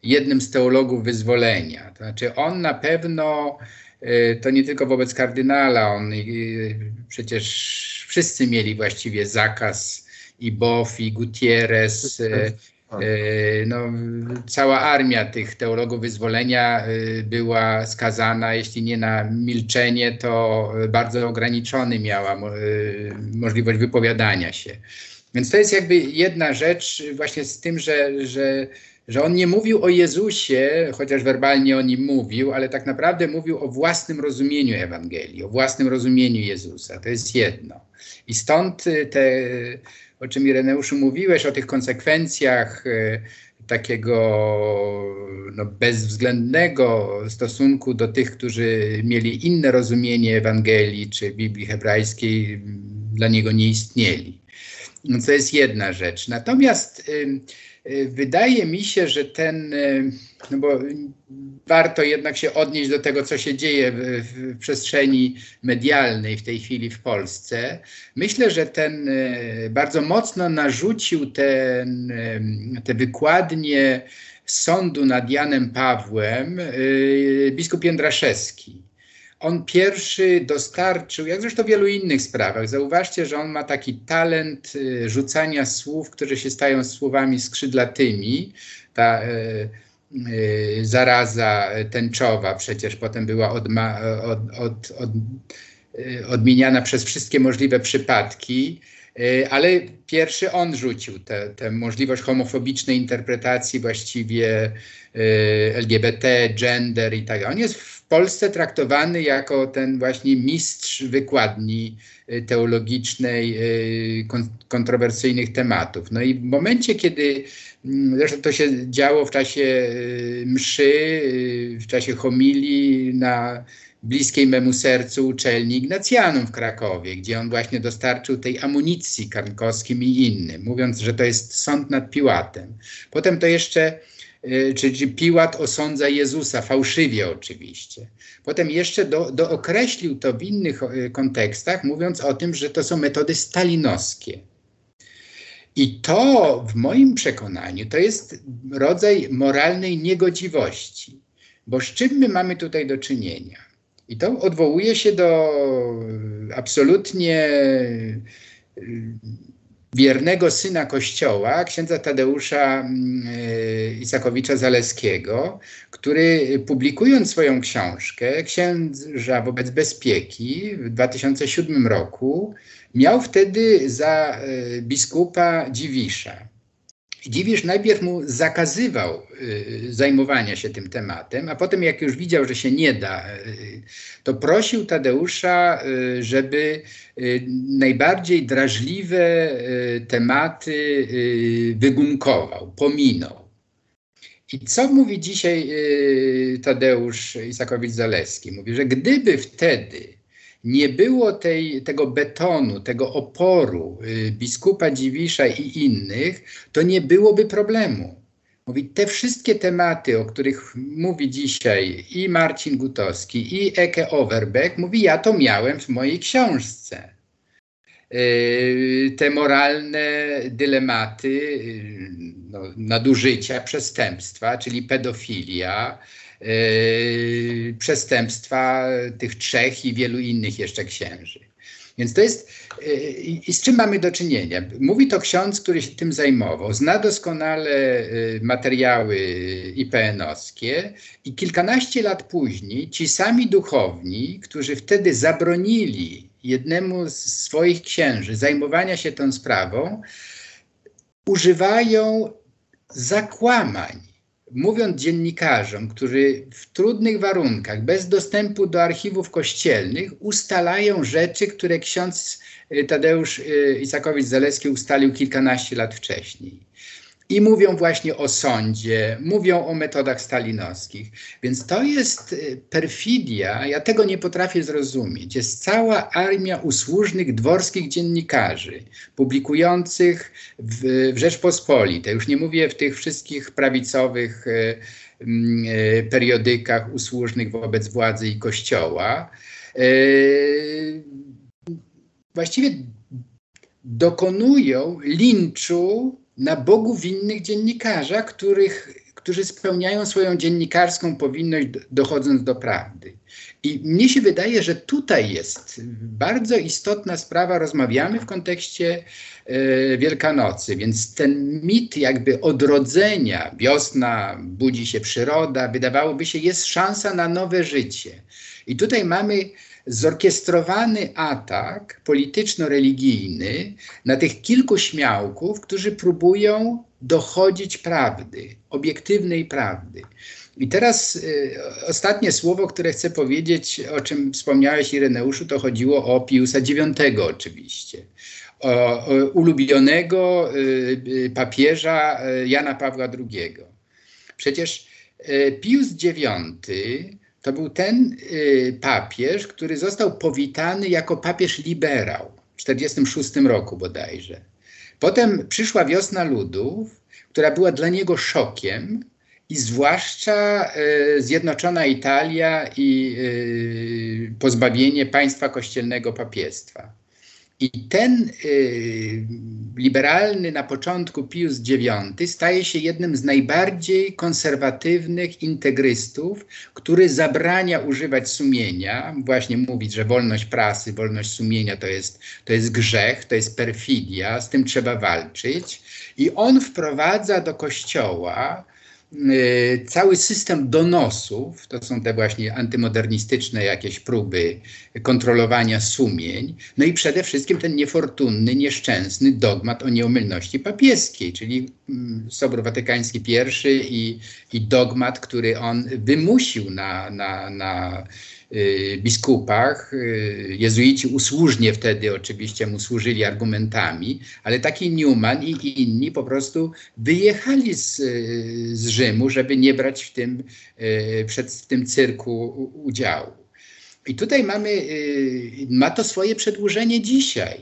jednym z teologów wyzwolenia. To znaczy on na pewno to nie tylko wobec kardynala, on przecież wszyscy mieli właściwie zakaz, i Boff, i Gutierrez, no, cała armia tych teologów wyzwolenia była skazana, jeśli nie na milczenie, to bardzo ograniczony miała możliwość wypowiadania się. Więc to jest jakby jedna rzecz właśnie z tym, że, że, że on nie mówił o Jezusie, chociaż werbalnie o nim mówił, ale tak naprawdę mówił o własnym rozumieniu Ewangelii, o własnym rozumieniu Jezusa. To jest jedno. I stąd te, o czym Ireneuszu mówiłeś, o tych konsekwencjach takiego no, bezwzględnego stosunku do tych, którzy mieli inne rozumienie Ewangelii czy Biblii hebrajskiej, dla niego nie istnieli. No, to jest jedna rzecz. Natomiast y, y, wydaje mi się, że ten, y, no bo warto jednak się odnieść do tego, co się dzieje w, w przestrzeni medialnej w tej chwili w Polsce. Myślę, że ten y, bardzo mocno narzucił ten, y, te wykładnie sądu nad Janem Pawłem y, biskup Jędraszewski. On pierwszy dostarczył, jak zresztą w wielu innych sprawach, zauważcie, że on ma taki talent y, rzucania słów, które się stają słowami skrzydlatymi. Ta y, y, zaraza tęczowa przecież potem była odma, od, od, od, y, odmieniana przez wszystkie możliwe przypadki, y, ale pierwszy on rzucił tę możliwość homofobicznej interpretacji właściwie y, L G B T, gender i tak dalej. On jest w Polsce traktowany jako ten właśnie mistrz wykładni teologicznej, kontrowersyjnych tematów. No i w momencie, kiedy, zresztą to się działo w czasie mszy, w czasie homilii na bliskiej memu sercu uczelni Ignacjanum w Krakowie, gdzie on właśnie dostarczył tej amunicji Karnkowskim i innym, mówiąc, że to jest sąd nad Piłatem. Potem to jeszcze czyli Piłat osądza Jezusa, fałszywie oczywiście. Potem jeszcze do, dookreślił to w innych kontekstach, mówiąc o tym, że to są metody stalinowskie. I to w moim przekonaniu to jest rodzaj moralnej niegodziwości. Bo z czym my mamy tutaj do czynienia? I to odwołuje się do absolutnie wiernego syna Kościoła, księdza Tadeusza y, Isakowicza-Zaleskiego, który publikując swoją książkę Księża wobec bezpieki w dwa tysiące siódmym roku miał wtedy za y, biskupa Dziwisza. Dziwisz najpierw mu zakazywał y, zajmowania się tym tematem, a potem jak już widział, że się nie da, y, to prosił Tadeusza, y, żeby y, najbardziej drażliwe y, tematy y, wygumkował, pominął. I co mówi dzisiaj y, Tadeusz Isakowicz-Zaleski? Mówi, że gdyby wtedy nie było tej, tego betonu, tego oporu y, biskupa Dziwisza i innych, to nie byłoby problemu. Mówi, te wszystkie tematy, o których mówi dzisiaj i Marcin Gutowski, i Eki Overbeck, mówi, ja to miałem w mojej książce. Y, te moralne dylematy, y, no, nadużycia, przestępstwa, czyli pedofilia, Yy, przestępstwa tych trzech i wielu innych jeszcze księży. Więc to jest, yy, i z czym mamy do czynienia? Mówi to ksiądz, który się tym zajmował, zna doskonale yy, materiały I P N-owskie i kilkanaście lat później ci sami duchowni, którzy wtedy zabronili jednemu z swoich księży zajmowania się tą sprawą, używają zakłamań. Mówiąc dziennikarzom, którzy w trudnych warunkach, bez dostępu do archiwów kościelnych, ustalają rzeczy, które ksiądz Tadeusz Isakowicz-Zaleski ustalił kilkanaście lat wcześniej. I mówią właśnie o sądzie, mówią o metodach stalinowskich. Więc to jest perfidia, ja tego nie potrafię zrozumieć. Jest cała armia usłużnych dworskich dziennikarzy, publikujących w, w Rzeczpospolitej. Już nie mówię w tych wszystkich prawicowych y, y, periodykach usłużnych wobec władzy i kościoła. Y, właściwie dokonują linczu na Bogu winnych dziennikarza, których, którzy spełniają swoją dziennikarską powinność, dochodząc do prawdy. I mnie się wydaje, że tutaj jest bardzo istotna sprawa. Rozmawiamy w kontekście y, Wielkanocy, więc ten mit jakby odrodzenia, wiosna, budzi się przyroda, wydawałoby się, jest szansa na nowe życie. I tutaj mamy zorkiestrowany atak polityczno-religijny na tych kilku śmiałków, którzy próbują dochodzić prawdy, obiektywnej prawdy. I teraz y, ostatnie słowo, które chcę powiedzieć, o czym wspomniałeś, Ireneuszu, to chodziło o Piusa Dziewiątego oczywiście. O, o ulubionego y, y, papieża y, Jana Pawła drugiego. Przecież y, Pius Dziewiąty to był ten y, papież, który został powitany jako papież liberał w czterdziestym szóstym roku bodajże. Potem przyszła wiosna ludów, która była dla niego szokiem, i zwłaszcza y, Zjednoczona Italia i y, pozbawienie państwa kościelnego papiestwa. I ten y, liberalny na początku Pius Dziewiąty staje się jednym z najbardziej konserwatywnych integrystów, który zabrania używać sumienia, właśnie mówić, że wolność prasy, wolność sumienia to jest, to jest grzech, to jest perfidia, z tym trzeba walczyć. I on wprowadza do kościoła Yy, cały system donosów, to są te właśnie antymodernistyczne jakieś próby kontrolowania sumień, no i przede wszystkim ten niefortunny, nieszczęsny dogmat o nieomylności papieskiej, czyli yy, Sobór Watykański I i, i dogmat, który on wymusił na, na, na yy, biskupach. Yy, jezuici usłużnie wtedy oczywiście mu służyli argumentami, ale taki Newman i, i inni po prostu wyjechali z, yy, z Rzymu, żeby nie brać w tym, y, przed, w tym cyrku udziału. I tutaj mamy, y, ma to swoje przedłużenie dzisiaj,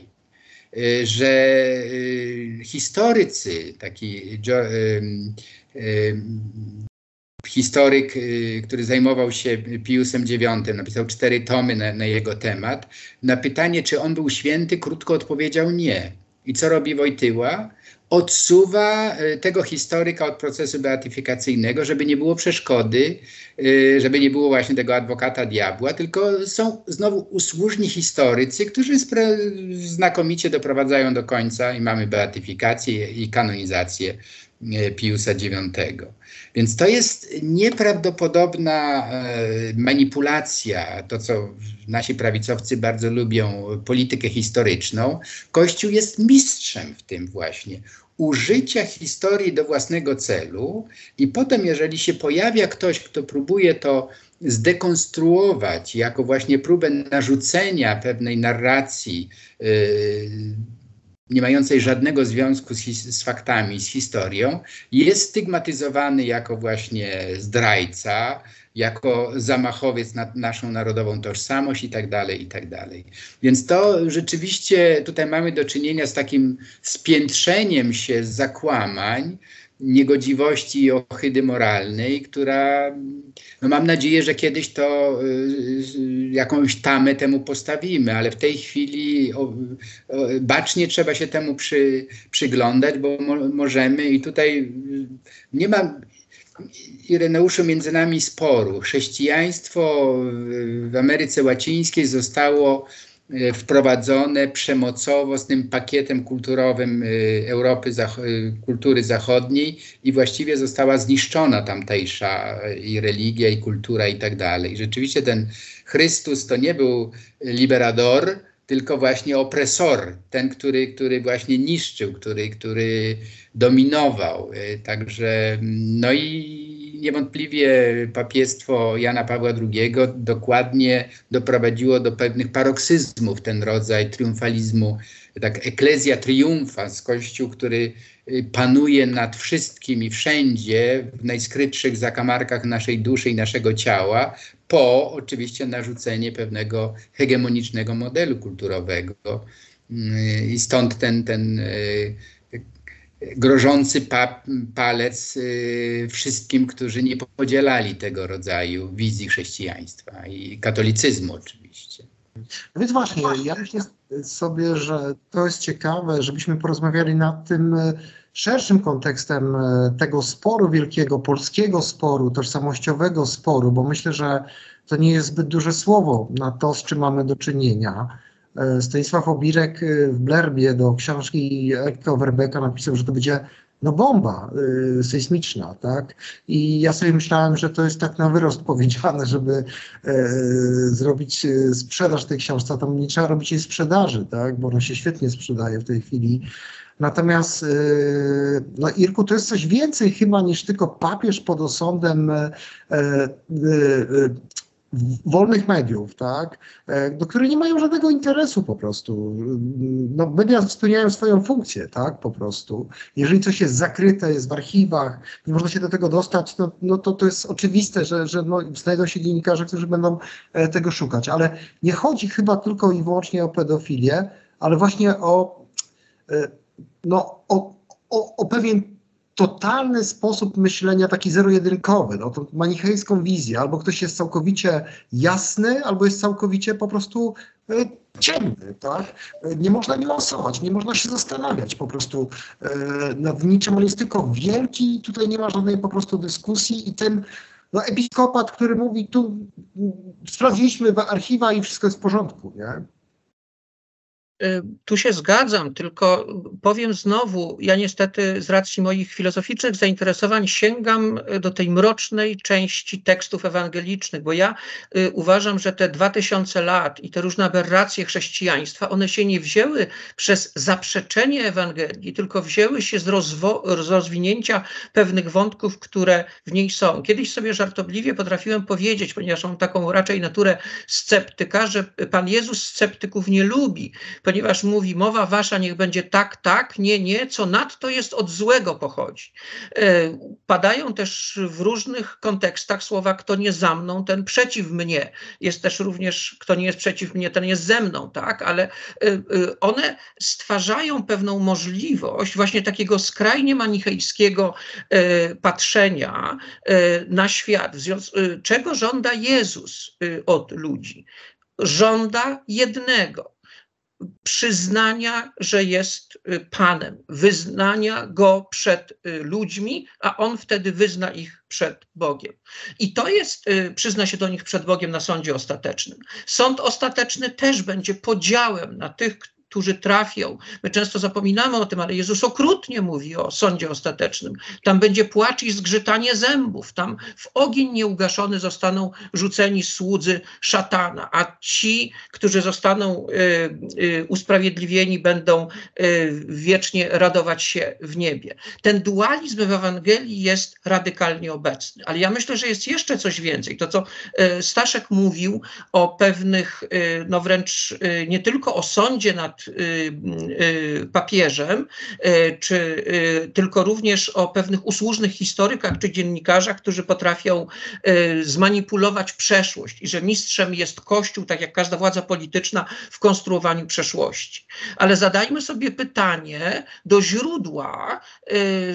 y, że y, historycy, taki jo, y, y, historyk, y, który zajmował się Piusem Dziewiątym, napisał cztery tomy na, na jego temat, na pytanie, czy on był święty, krótko odpowiedział nie. I co robi Wojtyła? Odsuwa tego historyka od procesu beatyfikacyjnego, żeby nie było przeszkody, żeby nie było właśnie tego adwokata diabła, tylko są znowu usłużni historycy, którzy znakomicie doprowadzają do końca i mamy beatyfikację i kanonizację Piusa Dziewiątego. Więc to jest nieprawdopodobna manipulacja, to co nasi prawicowcy bardzo lubią, politykę historyczną. Kościół jest mistrzem w tym właśnie, użycia historii do własnego celu i potem, jeżeli się pojawia ktoś, kto próbuje to zdekonstruować jako właśnie próbę narzucenia pewnej narracji, yy, nie mającej żadnego związku z, z faktami, z historią, jest stygmatyzowany jako właśnie zdrajca, jako zamachowiec na naszą narodową tożsamość i tak dalej, i tak dalej. Więc to rzeczywiście tutaj mamy do czynienia z takim spiętrzeniem się zakłamań, niegodziwości i ohydy moralnej, która, no mam nadzieję, że kiedyś to y, jakąś tamę temu postawimy, ale w tej chwili o, o, bacznie trzeba się temu przy, przyglądać, bo mo, możemy i tutaj nie ma, Ireneuszu, między nami sporu. Chrześcijaństwo w Ameryce Łacińskiej zostało wprowadzone przemocowo z tym pakietem kulturowym Europy, kultury zachodniej i właściwie została zniszczona tamtejsza i religia, i kultura, i tak dalej. Rzeczywiście ten Chrystus to nie był liberador, tylko właśnie opresor, ten, który, który właśnie niszczył, który, który dominował. Także no i niewątpliwie papiestwo Jana Pawła drugiego dokładnie doprowadziło do pewnych paroksyzmów ten rodzaj triumfalizmu, tak eklezja triumfans, kościół, który panuje nad wszystkim i wszędzie, w najskrytszych zakamarkach naszej duszy i naszego ciała, po oczywiście narzucenie pewnego hegemonicznego modelu kulturowego. I stąd ten, ten grożący pa- palec y, wszystkim, którzy nie podzielali tego rodzaju wizji chrześcijaństwa i katolicyzmu oczywiście. Więc właśnie, ja myślę sobie, że to jest ciekawe, żebyśmy porozmawiali nad tym, szerszym kontekstem tego sporu wielkiego, polskiego sporu, tożsamościowego sporu, bo myślę, że to nie jest zbyt duże słowo na to, z czym mamy do czynienia. Stanisław Obirek w blerbie do książki Eki Overbecka napisał, że to będzie no bomba y, sejsmiczna, tak? I ja sobie myślałem, że to jest tak na wyrost powiedziane, żeby y, zrobić y, sprzedaż tej książce. Tam nie trzeba robić jej sprzedaży, tak? Bo ona się świetnie sprzedaje w tej chwili. Natomiast, y, no Irku, to jest coś więcej chyba niż tylko papież pod osądem y, y, y, wolnych mediów, tak, do których nie mają żadnego interesu po prostu. No, media spełniają swoją funkcję, tak, po prostu. Jeżeli coś jest zakryte, jest w archiwach, nie można się do tego dostać, no, no to, to jest oczywiste, że, że no, znajdą się dziennikarze, którzy będą e, tego szukać. Ale nie chodzi chyba tylko i wyłącznie o pedofilię, ale właśnie o, e, no, o, o, o pewien totalny sposób myślenia, taki zero-jedynkowy, no, tą manichejską wizję. Albo ktoś jest całkowicie jasny, albo jest całkowicie po prostu y, ciemny, tak? Y, nie można niuansować, nie można się zastanawiać po prostu y, nad niczym. On jest tylko wielki, tutaj nie ma żadnej po prostu dyskusji i ten no, episkopat, który mówi tu sprawdziliśmy w archiwa i wszystko jest w porządku, nie? Tu się zgadzam, tylko powiem znowu, ja niestety z racji moich filozoficznych zainteresowań sięgam do tej mrocznej części tekstów ewangelicznych, bo ja y, uważam, że te dwa tysiące lat i te różne aberracje chrześcijaństwa, one się nie wzięły przez zaprzeczenie Ewangelii, tylko wzięły się z, rozwo- z rozwinięcia pewnych wątków, które w niej są. Kiedyś sobie żartobliwie potrafiłem powiedzieć, ponieważ mam taką raczej naturę sceptyka, że Pan Jezus sceptyków nie lubi, ponieważ mówi, mowa wasza niech będzie tak, tak, nie, nie, co nadto jest od złego pochodzi. Yy, padają też w różnych kontekstach słowa, kto nie za mną, ten przeciw mnie. Jest też również, kto nie jest przeciw mnie, ten jest ze mną, tak? Ale yy, yy, one stwarzają pewną możliwość właśnie takiego skrajnie manichejskiego yy, patrzenia yy, na świat. W związku, yy, czego żąda Jezus yy, od ludzi? Żąda jednego. Przyznania, że jest Panem, wyznania Go przed ludźmi, a On wtedy wyzna ich przed Bogiem. I to jest, przyzna się do nich przed Bogiem na sądzie ostatecznym. Sąd ostateczny też będzie podziałem na tych, którzy trafią. My często zapominamy o tym, ale Jezus okrutnie mówi o sądzie ostatecznym. Tam będzie płacz i zgrzytanie zębów. Tam w ogień nieugaszony zostaną rzuceni słudzy szatana, a ci, którzy zostaną y, y, usprawiedliwieni, będą y, wiecznie radować się w niebie. Ten dualizm w Ewangelii jest radykalnie obecny. Ale ja myślę, że jest jeszcze coś więcej. To, co y, Staszek mówił o pewnych, y, no wręcz y, nie tylko o sądzie nad papieżem, czy tylko również o pewnych usłużnych historykach czy dziennikarzach, którzy potrafią zmanipulować przeszłość i że mistrzem jest Kościół, tak jak każda władza polityczna, w konstruowaniu przeszłości. Ale zadajmy sobie pytanie do źródła,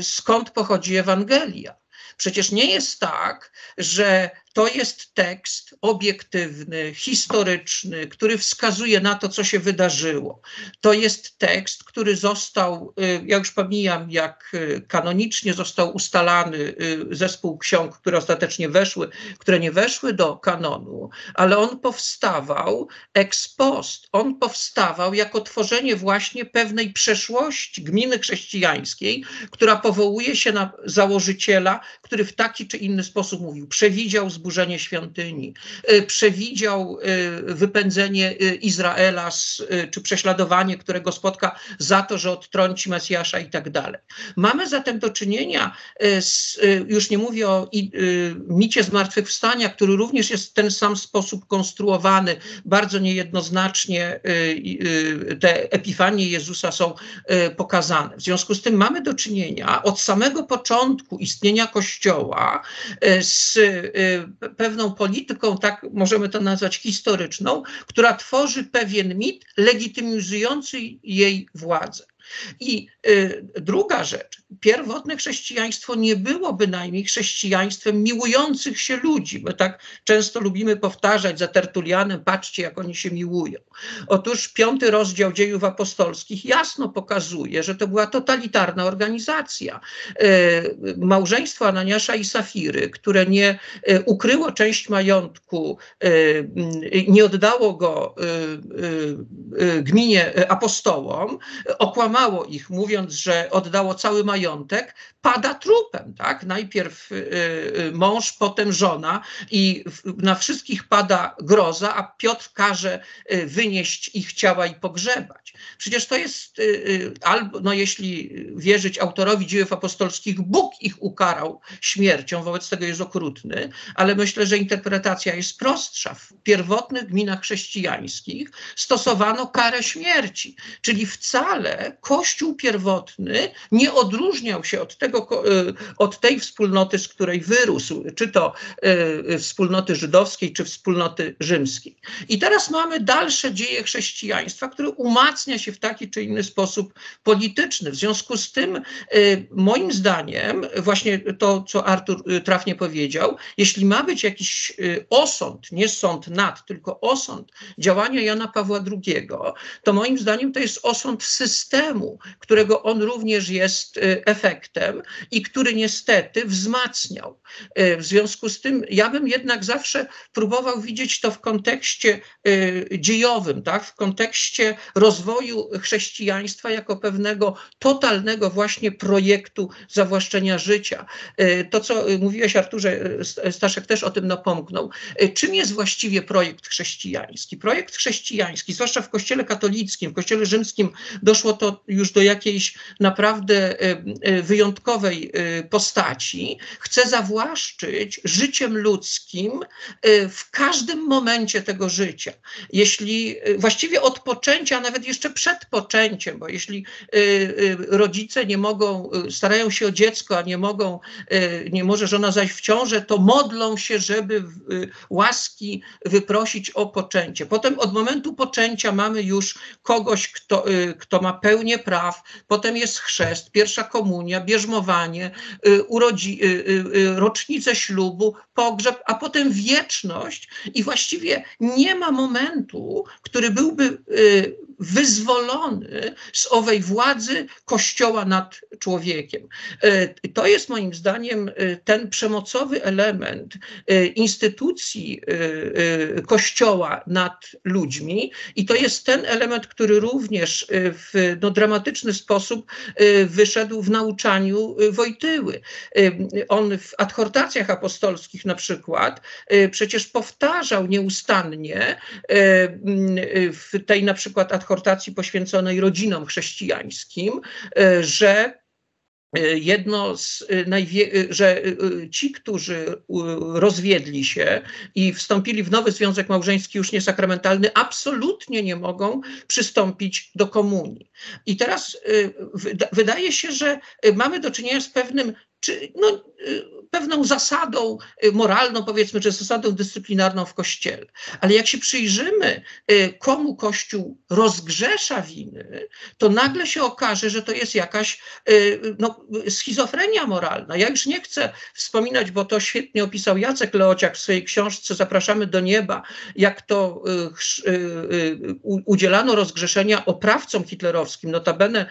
skąd pochodzi Ewangelia. Przecież nie jest tak, że to jest tekst obiektywny, historyczny, który wskazuje na to, co się wydarzyło. To jest tekst, który został, ja już pomijam, jak kanonicznie został ustalany zespół ksiąg, które ostatecznie weszły, które nie weszły do kanonu, ale on powstawał ex post. On powstawał jako tworzenie właśnie pewnej przeszłości gminy chrześcijańskiej, która powołuje się na założyciela, który w taki czy inny sposób mówił, przewidział zburzenie świątyni, przewidział wypędzenie Izraela z, czy prześladowanie, którego spotka za to, że odtrąci Mesjasza i tak dalej. Mamy zatem do czynienia z, już nie mówię o micie zmartwychwstania, który również jest w ten sam sposób konstruowany, bardzo niejednoznacznie te epifanie Jezusa są pokazane. W związku z tym mamy do czynienia od samego początku istnienia Kościoła z pewną polityką, tak możemy to nazwać historyczną, która tworzy pewien mit legitymizujący jej władzę. I y, druga rzecz, pierwotne chrześcijaństwo nie było bynajmniej chrześcijaństwem miłujących się ludzi, bo tak często lubimy powtarzać za Tertulianem, patrzcie jak oni się miłują. Otóż piąty rozdział Dziejów Apostolskich jasno pokazuje, że to była totalitarna organizacja. Y, małżeństwo Ananiasza i Safiry, które nie y, ukryło część majątku, y, y, nie oddało go y, y, gminie y, apostołom, okłamało ich, mówiąc, że oddało cały majątek, pada trupem, tak? Najpierw y, mąż, potem żona i w, na wszystkich pada groza, a Piotr każe y, wynieść ich ciała i pogrzebać. Przecież to jest, y, y, albo, no jeśli wierzyć autorowi Dziejów Apostolskich, Bóg ich ukarał śmiercią, wobec tego jest okrutny, ale myślę, że interpretacja jest prostsza. W pierwotnych gminach chrześcijańskich stosowano karę śmierci, czyli wcale Kościół pierwotny nie odróżniał się od tego, od tej wspólnoty, z której wyrósł, czy to wspólnoty żydowskiej, czy wspólnoty rzymskiej. I teraz mamy dalsze dzieje chrześcijaństwa, które umacnia się w taki czy inny sposób polityczny. W związku z tym, moim zdaniem, właśnie to, co Artur trafnie powiedział, jeśli ma być jakiś osąd, nie sąd nad, tylko osąd działania Jana Pawła drugiego, to moim zdaniem to jest osąd systemu, którego on również jest efektem i który niestety wzmacniał. W związku z tym ja bym jednak zawsze próbował widzieć to w kontekście dziejowym, tak? W kontekście rozwoju chrześcijaństwa jako pewnego totalnego właśnie projektu zawłaszczenia życia. To, co mówiłeś, Arturze, Staszek też o tym napomknął. Czym jest właściwie projekt chrześcijański? Projekt chrześcijański, zwłaszcza w Kościele katolickim, w Kościele rzymskim doszło to już do jakiejś naprawdę wyjątkowej postaci, chce zawłaszczyć życiem ludzkim w każdym momencie tego życia. Jeśli właściwie od poczęcia, a nawet jeszcze przed poczęciem, bo jeśli rodzice nie mogą, starają się o dziecko, a nie mogą, nie może żona zajść w ciążę, to modlą się, żeby łaski wyprosić o poczęcie. Potem od momentu poczęcia mamy już kogoś, kto, kto ma pełnię praw, potem jest chrzest, pierwsza komunia, bierzmowanie, y, urodzi, y, y, rocznicę ślubu, pogrzeb, a potem wieczność i właściwie nie ma momentu, który byłby y, wyzwolony z owej władzy Kościoła nad człowiekiem. Y, to jest moim zdaniem y, ten przemocowy element y, instytucji y, y, Kościoła nad ludźmi i to jest ten element, który również y, w no, dramatyczny sposób y, wyszedł w nauczaniu Wojtyły. Y, on w adhortacjach apostolskich na przykład y, przecież powtarzał nieustannie y, y, w tej na przykład adhortacji poświęconej rodzinom chrześcijańskim, y, że Jedno z najwie- że ci, którzy rozwiedli się i wstąpili w nowy związek małżeński, już niesakramentalny, absolutnie nie mogą przystąpić do komunii. I teraz wyda- wydaje się, że mamy do czynienia z pewnym Czy, no, pewną zasadą moralną, powiedzmy, czy zasadą dyscyplinarną w Kościele. Ale jak się przyjrzymy, komu Kościół rozgrzesza winy, to nagle się okaże, że to jest jakaś no, schizofrenia moralna. Ja już nie chcę wspominać, bo to świetnie opisał Jacek Leociak w swojej książce Zapraszamy do nieba, jak to udzielano rozgrzeszenia oprawcom hitlerowskim. Notabene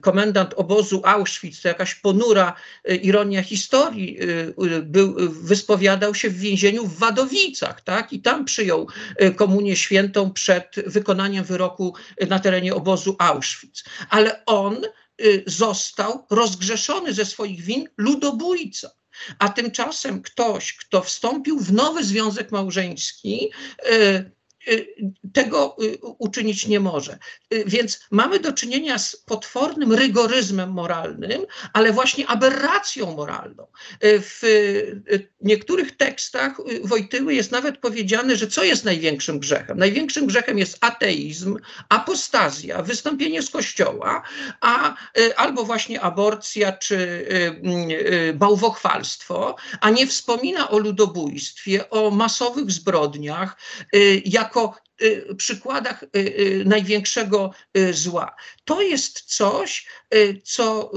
komendant obozu Auschwitz, to jakaś ponura ironia historii, był, wyspowiadał się w więzieniu w Wadowicach, tak? I tam przyjął komunię świętą przed wykonaniem wyroku na terenie obozu Auschwitz. Ale on został rozgrzeszony ze swoich win ludobójca. A tymczasem ktoś, kto wstąpił w nowy związek małżeński, tego uczynić nie może. Więc mamy do czynienia z potwornym rygoryzmem moralnym, ale właśnie aberracją moralną. W niektórych tekstach Wojtyły jest nawet powiedziane, że co jest największym grzechem? Największym grzechem jest ateizm, apostazja, wystąpienie z Kościoła, a albo właśnie aborcja czy bałwochwalstwo, a nie wspomina o ludobójstwie, o masowych zbrodniach, jak jako przykładach największego zła. To jest coś, co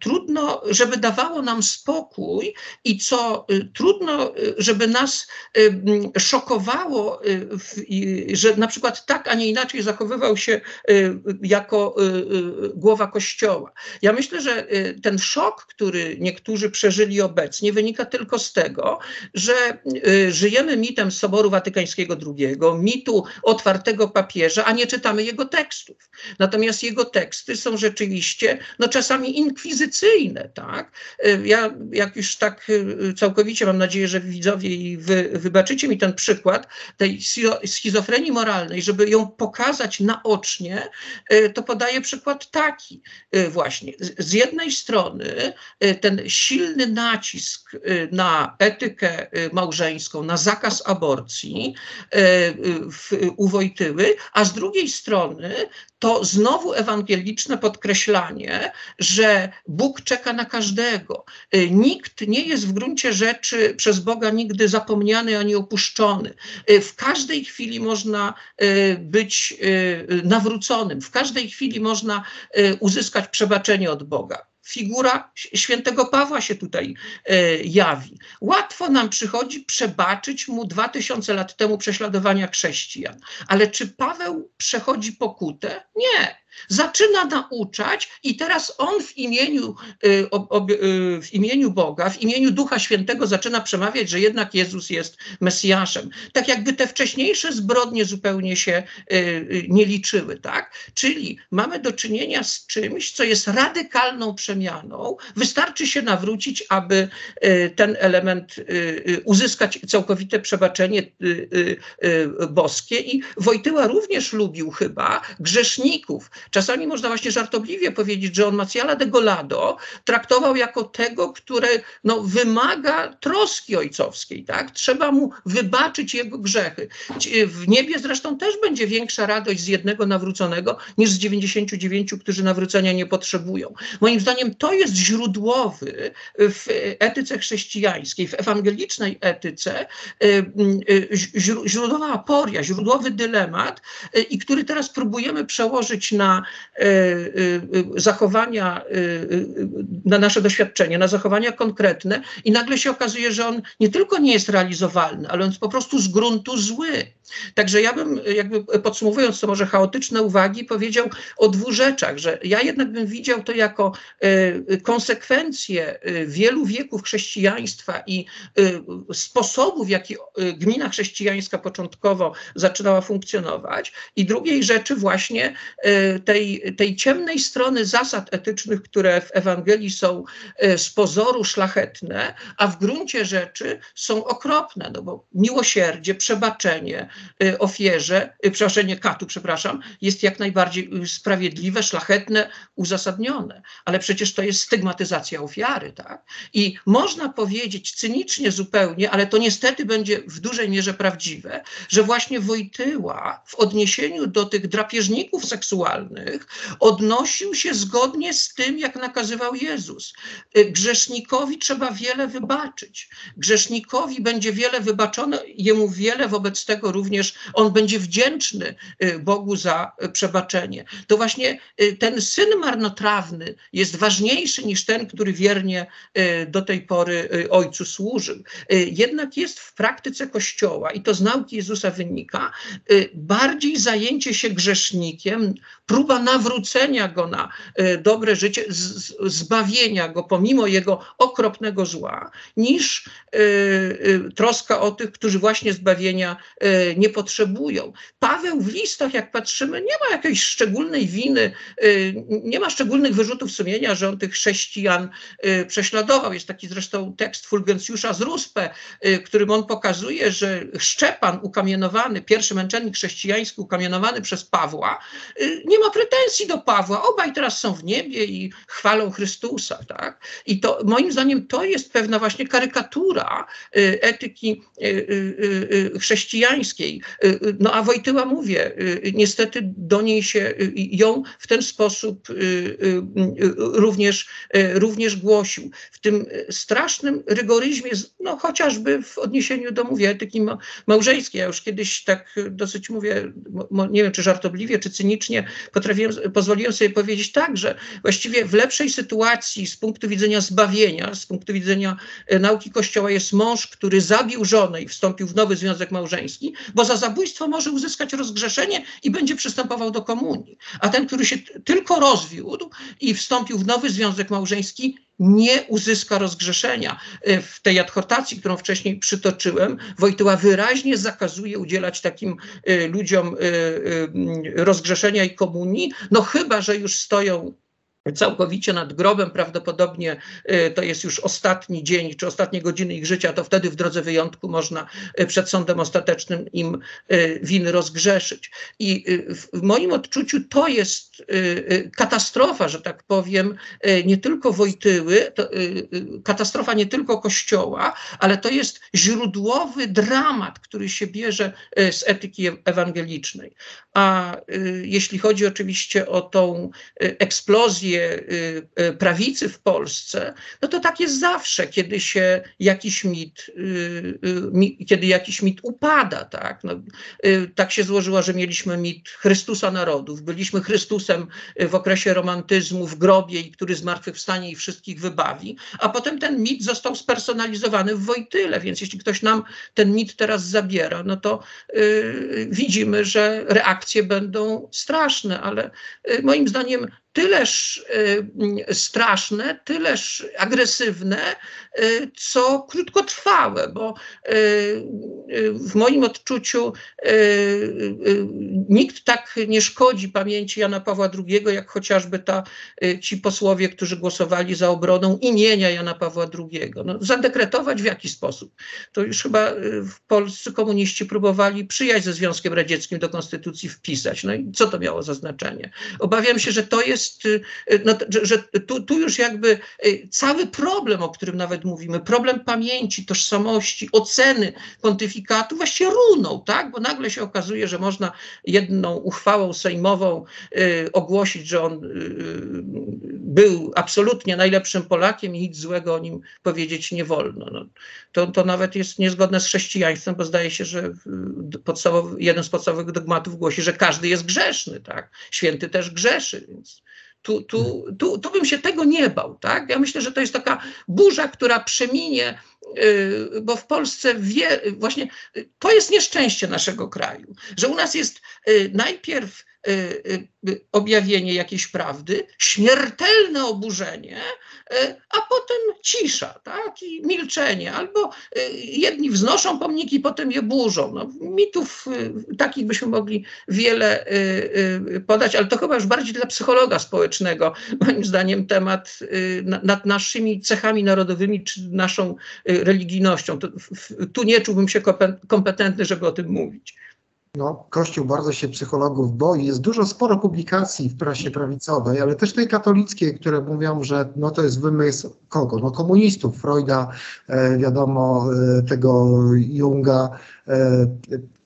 trudno, żeby dawało nam spokój i co trudno, żeby nas szokowało, że na przykład tak, a nie inaczej zachowywał się jako głowa Kościoła. Ja myślę, że ten szok, który niektórzy przeżyli obecnie, wynika tylko z tego, że żyjemy mitem Soboru Watykańskiego drugiego, mitu otwartego papieża, a nie czytamy jego tekstów. Natomiast jego teksty są rzeczywiście no, czasami inkwizycyjne. Tak? Ja jak już tak całkowicie, mam nadzieję, że widzowie i wy wybaczycie mi ten przykład tej schizofrenii moralnej, żeby ją pokazać naocznie, to podaję przykład taki właśnie. Z jednej strony ten silny nacisk na etykę małżeńską, na zakaz aborcji W, u Wojtyły, a z drugiej strony to znowu ewangeliczne podkreślanie, że Bóg czeka na każdego. Nikt nie jest w gruncie rzeczy przez Boga nigdy zapomniany ani opuszczony. W każdej chwili można być nawróconym, w każdej chwili można uzyskać przebaczenie od Boga. Figura świętego Pawła się tutaj y, jawi. Łatwo nam przychodzi przebaczyć mu dwa tysiące lat temu prześladowania chrześcijan. Ale czy Paweł przechodzi pokutę? Nie. Zaczyna nauczać i teraz on w imieniu, y, ob, y, w imieniu Boga, w imieniu Ducha Świętego zaczyna przemawiać, że jednak Jezus jest Mesjaszem. Tak jakby te wcześniejsze zbrodnie zupełnie się y, y, nie liczyły. Tak? Czyli mamy do czynienia z czymś, co jest radykalną przemianą. Wystarczy się nawrócić, aby y, ten element y, y, uzyskać całkowite przebaczenie y, y, y, boskie. I Wojtyła również lubił chyba grzeszników. Czasami można właśnie żartobliwie powiedzieć, że on Maciala Degollado traktował jako tego, który no, wymaga troski ojcowskiej. Tak? Trzeba mu wybaczyć jego grzechy. W niebie zresztą też będzie większa radość z jednego nawróconego niż z dziewięćdziesięciu dziewięciu, którzy nawrócenia nie potrzebują. Moim zdaniem to jest źródłowy w etyce chrześcijańskiej, w ewangelicznej etyce źródłowa aporia, źródłowy dylemat i który teraz próbujemy przełożyć na na y, y, zachowania, y, na nasze doświadczenie, na zachowania konkretne i nagle się okazuje, że on nie tylko nie jest realizowalny, ale on jest po prostu z gruntu zły. Także ja bym, jakby podsumowując to może chaotyczne uwagi, powiedział o dwóch rzeczach, że ja jednak bym widział to jako y, konsekwencje y, wielu wieków chrześcijaństwa i y, sposobów, w jaki y, gmina chrześcijańska początkowo zaczynała funkcjonować i drugiej rzeczy właśnie y, Tej, tej ciemnej strony zasad etycznych, które w Ewangelii są z pozoru szlachetne, a w gruncie rzeczy są okropne, no bo miłosierdzie, przebaczenie ofierze, przebaczenie katu, przepraszam, jest jak najbardziej sprawiedliwe, szlachetne, uzasadnione, ale przecież to jest stygmatyzacja ofiary, tak? I można powiedzieć cynicznie zupełnie, ale to niestety będzie w dużej mierze prawdziwe, że właśnie Wojtyła w odniesieniu do tych drapieżników seksualnych odnosił się zgodnie z tym, jak nakazywał Jezus. Grzesznikowi trzeba wiele wybaczyć. Grzesznikowi będzie wiele wybaczone, jemu wiele, wobec tego również on będzie wdzięczny Bogu za przebaczenie. To właśnie ten syn marnotrawny jest ważniejszy niż ten, który wiernie do tej pory Ojcu służył. Jednak jest w praktyce Kościoła, i to z nauki Jezusa wynika, bardziej zajęcie się grzesznikiem, próba nawrócenia go na y, dobre życie, z, zbawienia go pomimo jego okropnego zła, niż y, y, troska o tych, którzy właśnie zbawienia y, nie potrzebują. Paweł w listach, jak patrzymy, nie ma jakiejś szczególnej winy, y, nie ma szczególnych wyrzutów sumienia, że on tych chrześcijan y, prześladował. Jest taki zresztą tekst Fulgencjusza z Ruspy, y, którym on pokazuje, że Szczepan ukamienowany, pierwszy męczennik chrześcijański ukamienowany przez Pawła, y, nie ma pretensji do Pawła, obaj teraz są w niebie i chwalą Chrystusa. Tak? I to moim zdaniem to jest pewna właśnie karykatura y, etyki y, y, y, chrześcijańskiej. bardziej. No a Wojtyła, mówię, niestety do niej się ją w ten sposób również, również głosił. W tym strasznym rygoryzmie, no chociażby w odniesieniu do, mówię, etyki małżeńskiej. Ja już kiedyś tak dosyć mówię, nie wiem czy żartobliwie, czy cynicznie, potrafiłem, pozwoliłem sobie powiedzieć tak, że właściwie w lepszej sytuacji z punktu widzenia zbawienia, z punktu widzenia nauki Kościoła jest mąż, który zabił żonę i wstąpił w nowy związek małżeński, bo za zabójstwo może uzyskać rozgrzeszenie i będzie przystępował do komunii. A ten, który się tylko rozwiódł i wstąpił w nowy związek małżeński, nie uzyska rozgrzeszenia. W tej adhortacji, którą wcześniej przytoczyłem, Wojtyła wyraźnie zakazuje udzielać takim y, ludziom y, y, rozgrzeszenia i komunii, no chyba że już stoją całkowicie nad grobem, prawdopodobnie y, to jest już ostatni dzień czy ostatnie godziny ich życia, to wtedy w drodze wyjątku można y, przed sądem ostatecznym im y, winy rozgrzeszyć. I y, w moim odczuciu to jest y, y, katastrofa, że tak powiem, y, nie tylko Wojtyły, to, y, y, katastrofa nie tylko Kościoła, ale to jest źródłowy dramat, który się bierze y, z etyki ewangelicznej. A y, jeśli chodzi oczywiście o tą y, eksplozję prawicy w Polsce, no to tak jest zawsze, kiedy się jakiś mit, kiedy jakiś mit upada, tak? No, tak się złożyło, że mieliśmy mit Chrystusa narodów, byliśmy Chrystusem w okresie romantyzmu w grobie, który zmartwychwstanie i wszystkich wybawi, a potem ten mit został spersonalizowany w Wojtyle, więc jeśli ktoś nam ten mit teraz zabiera, no to yy, widzimy, że reakcje będą straszne, ale yy, moim zdaniem tyleż y, straszne, tyleż agresywne, y, co krótkotrwałe, bo y, y, w moim odczuciu y, y, nikt tak nie szkodzi pamięci Jana Pawła drugiego, jak chociażby ta, y, ci posłowie, którzy głosowali za obroną imienia Jana Pawła drugiego. No, zadekretować w jaki sposób? To już chyba y, polscy komuniści próbowali przyjaźń ze Związkiem Radzieckim do konstytucji wpisać. No i co to miało za znaczenie? Obawiam się, że to jest No, że tu, tu już jakby cały problem, o którym nawet mówimy, problem pamięci, tożsamości, oceny pontyfikatu właśnie runął, tak? Bo nagle się okazuje, że można jedną uchwałą sejmową y, ogłosić, że on y, był absolutnie najlepszym Polakiem i nic złego o nim powiedzieć nie wolno. No, to, to nawet jest niezgodne z chrześcijaństwem, bo zdaje się, że podstawowy, jeden z podstawowych dogmatów głosi, że każdy jest grzeszny, tak? Święty też grzeszy, więc Tu, tu, tu, tu bym się tego nie bał, tak? Ja myślę, że to jest taka burza, która przeminie, yy, bo w Polsce wie, właśnie yy, to jest nieszczęście naszego kraju, że u nas jest yy, najpierw yy, yy, objawienie jakiejś prawdy, śmiertelne oburzenie, yy, a potem cisza, tak? I milczenie, albo yy, jedni wznoszą pomniki, potem je burzą. No, mitów yy, takich byśmy mogli wiele yy, yy, podać, ale to chyba już bardziej dla psychologa społecznego. Moim zdaniem temat y, nad naszymi cechami narodowymi czy naszą y, religijnością. Tu, f, tu nie czułbym się kompetentny, żeby o tym mówić. No, Kościół bardzo się psychologów boi. Jest dużo, sporo publikacji w prasie prawicowej, ale też tej katolickiej, które mówią, że no to jest wymysł kogo? No komunistów, Freuda, e, wiadomo, e, tego Junga, e,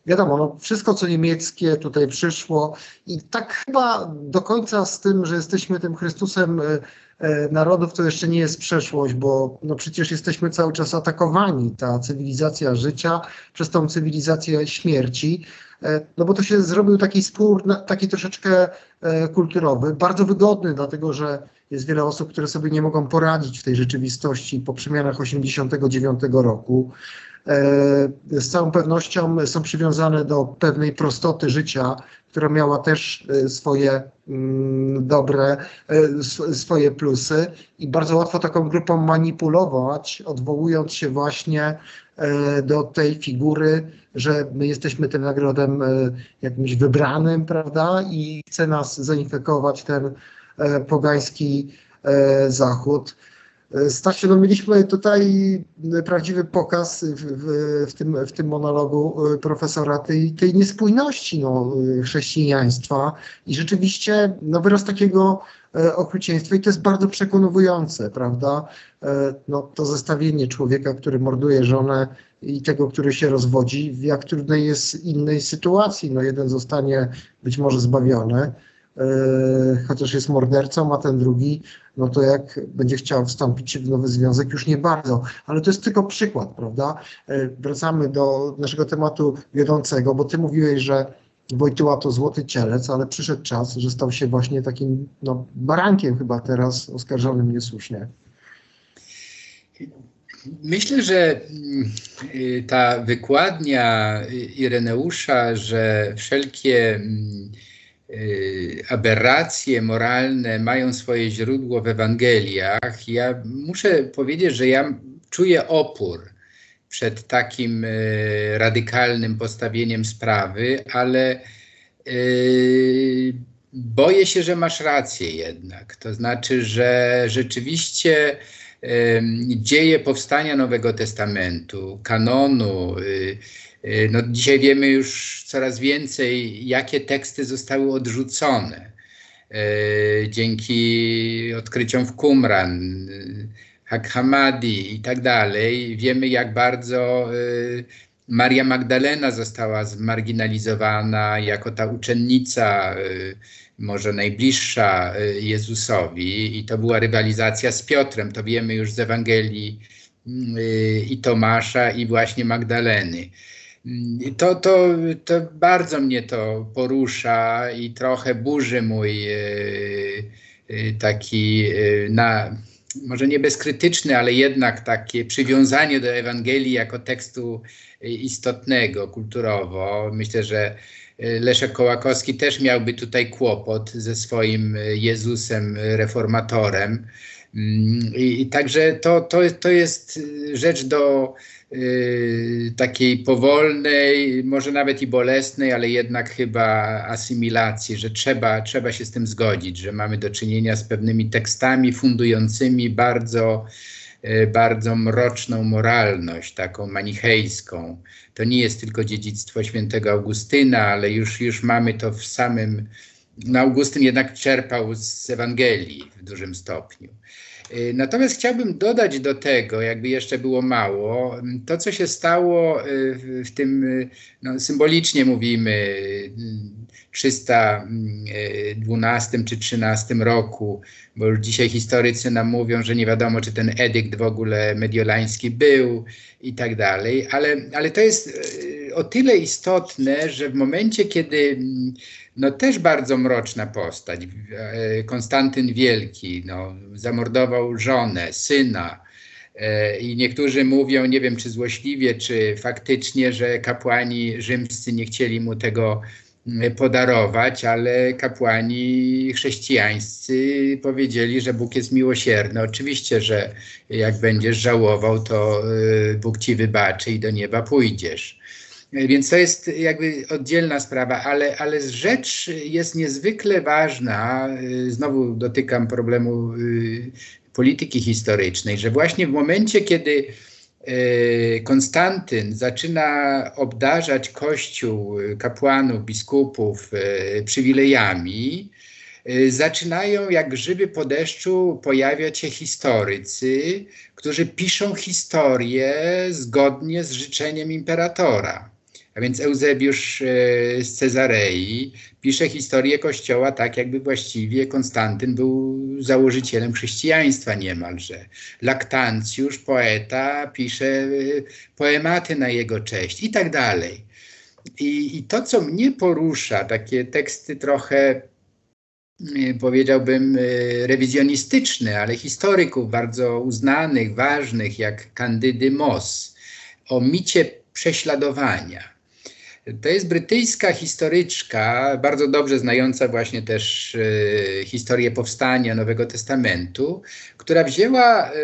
Wiadomo, no wszystko co niemieckie tutaj przyszło i tak chyba do końca z tym, że jesteśmy tym Chrystusem y, y, narodów, to jeszcze nie jest przeszłość, bo no przecież jesteśmy cały czas atakowani, ta cywilizacja życia przez tą cywilizację śmierci, y, no bo to się zrobił taki spór, taki troszeczkę y, kulturowy, bardzo wygodny, dlatego że jest wiele osób, które sobie nie mogą poradzić w tej rzeczywistości po przemianach osiemdziesiątego dziewiątego roku. Z całą pewnością są przywiązane do pewnej prostoty życia, która miała też swoje dobre, swoje plusy i bardzo łatwo taką grupą manipulować, odwołując się właśnie do tej figury, że my jesteśmy tym nagrodem jakimś wybranym, prawda, i chce nas zainfekować ten pogański Zachód. Stasiu, no mieliśmy tutaj prawdziwy pokaz w, w, w, tym, w tym monologu profesora tej, tej niespójności no, chrześcijaństwa i rzeczywiście no, wyraz takiego okrucieństwo i to jest bardzo przekonujące, prawda? No, to zestawienie człowieka, który morduje żonę i tego, który się rozwodzi, w jak trudnej jest innej sytuacji. No, jeden zostanie być może zbawiony, chociaż jest mordercą, a ten drugi, no to jak będzie chciał wstąpić w nowy związek, już nie bardzo. Ale to jest tylko przykład, prawda? Wracamy do naszego tematu wiodącego, bo ty mówiłeś, że Wojtyła to złoty cielec, ale przyszedł czas, że stał się właśnie takim no, barankiem chyba teraz, oskarżonym niesłusznie. Myślę, że ta wykładnia Ireneusza, że wszelkie aberracje moralne mają swoje źródło w Ewangeliach. Ja muszę powiedzieć, że ja czuję opór przed takim radykalnym postawieniem sprawy, ale boję się, że masz rację jednak. To znaczy, że rzeczywiście dzieje powstania Nowego Testamentu, kanonu, no dzisiaj wiemy już coraz więcej, jakie teksty zostały odrzucone e, dzięki odkryciom w Qumran, Hak-Hamadi i tak dalej. Wiemy, jak bardzo e, Maria Magdalena została zmarginalizowana jako ta uczennica, e, może najbliższa e, Jezusowi, i to była rywalizacja z Piotrem. To wiemy już z Ewangelii e, i Tomasza, i właśnie Magdaleny. To, to, to bardzo mnie to porusza i trochę burzy mój e, e, taki, e, na, może nie bezkrytyczny, ale jednak takie przywiązanie do Ewangelii jako tekstu istotnego kulturowo. Myślę, że Leszek Kołakowski też miałby tutaj kłopot ze swoim Jezusem reformatorem. I, i także to, to, to jest rzecz do y, takiej powolnej, może nawet i bolesnej, ale jednak chyba asymilacji, że trzeba, trzeba się z tym zgodzić, że mamy do czynienia z pewnymi tekstami fundującymi bardzo, y, bardzo mroczną moralność, taką manichejską. To nie jest tylko dziedzictwo świętego Augustyna, ale już, już mamy to w samym... No, Augustyn jednak czerpał z Ewangelii w dużym stopniu. Natomiast chciałbym dodać do tego, jakby jeszcze było mało, to co się stało w tym, no, symbolicznie mówimy, trzysta dwunastym czy trzynaście roku, bo już dzisiaj historycy nam mówią, że nie wiadomo, czy ten edykt w ogóle mediolański był i tak dalej, ale, ale to jest o tyle istotne, że w momencie, kiedy no też bardzo mroczna postać, Konstantyn Wielki, no, zamordował żonę, syna, e, i niektórzy mówią, nie wiem czy złośliwie, czy faktycznie, że kapłani rzymscy nie chcieli mu tego podarować, ale kapłani chrześcijańscy powiedzieli, że Bóg jest miłosierny. Oczywiście, że jak będziesz żałował, to Bóg ci wybaczy i do nieba pójdziesz. Więc to jest jakby oddzielna sprawa, ale, ale rzecz jest niezwykle ważna. Znowu dotykam problemu polityki historycznej, że właśnie w momencie, kiedy Konstantyn zaczyna obdarzać Kościół, kapłanów, biskupów przywilejami, zaczynają jak grzyby po deszczu pojawiać się historycy, którzy piszą historię zgodnie z życzeniem imperatora. A więc Eusebiusz z Cezarei pisze historię Kościoła tak, jakby właściwie Konstantyn był założycielem chrześcijaństwa niemalże. Laktancjusz, poeta, pisze poematy na jego cześć i tak dalej. I, i to, co mnie porusza, takie teksty trochę, powiedziałbym, rewizjonistyczne, ale historyków bardzo uznanych, ważnych, jak Kandydy Moss, o micie prześladowania. To jest brytyjska historyczka, bardzo dobrze znająca właśnie też e, historię powstania Nowego Testamentu, która wzięła e,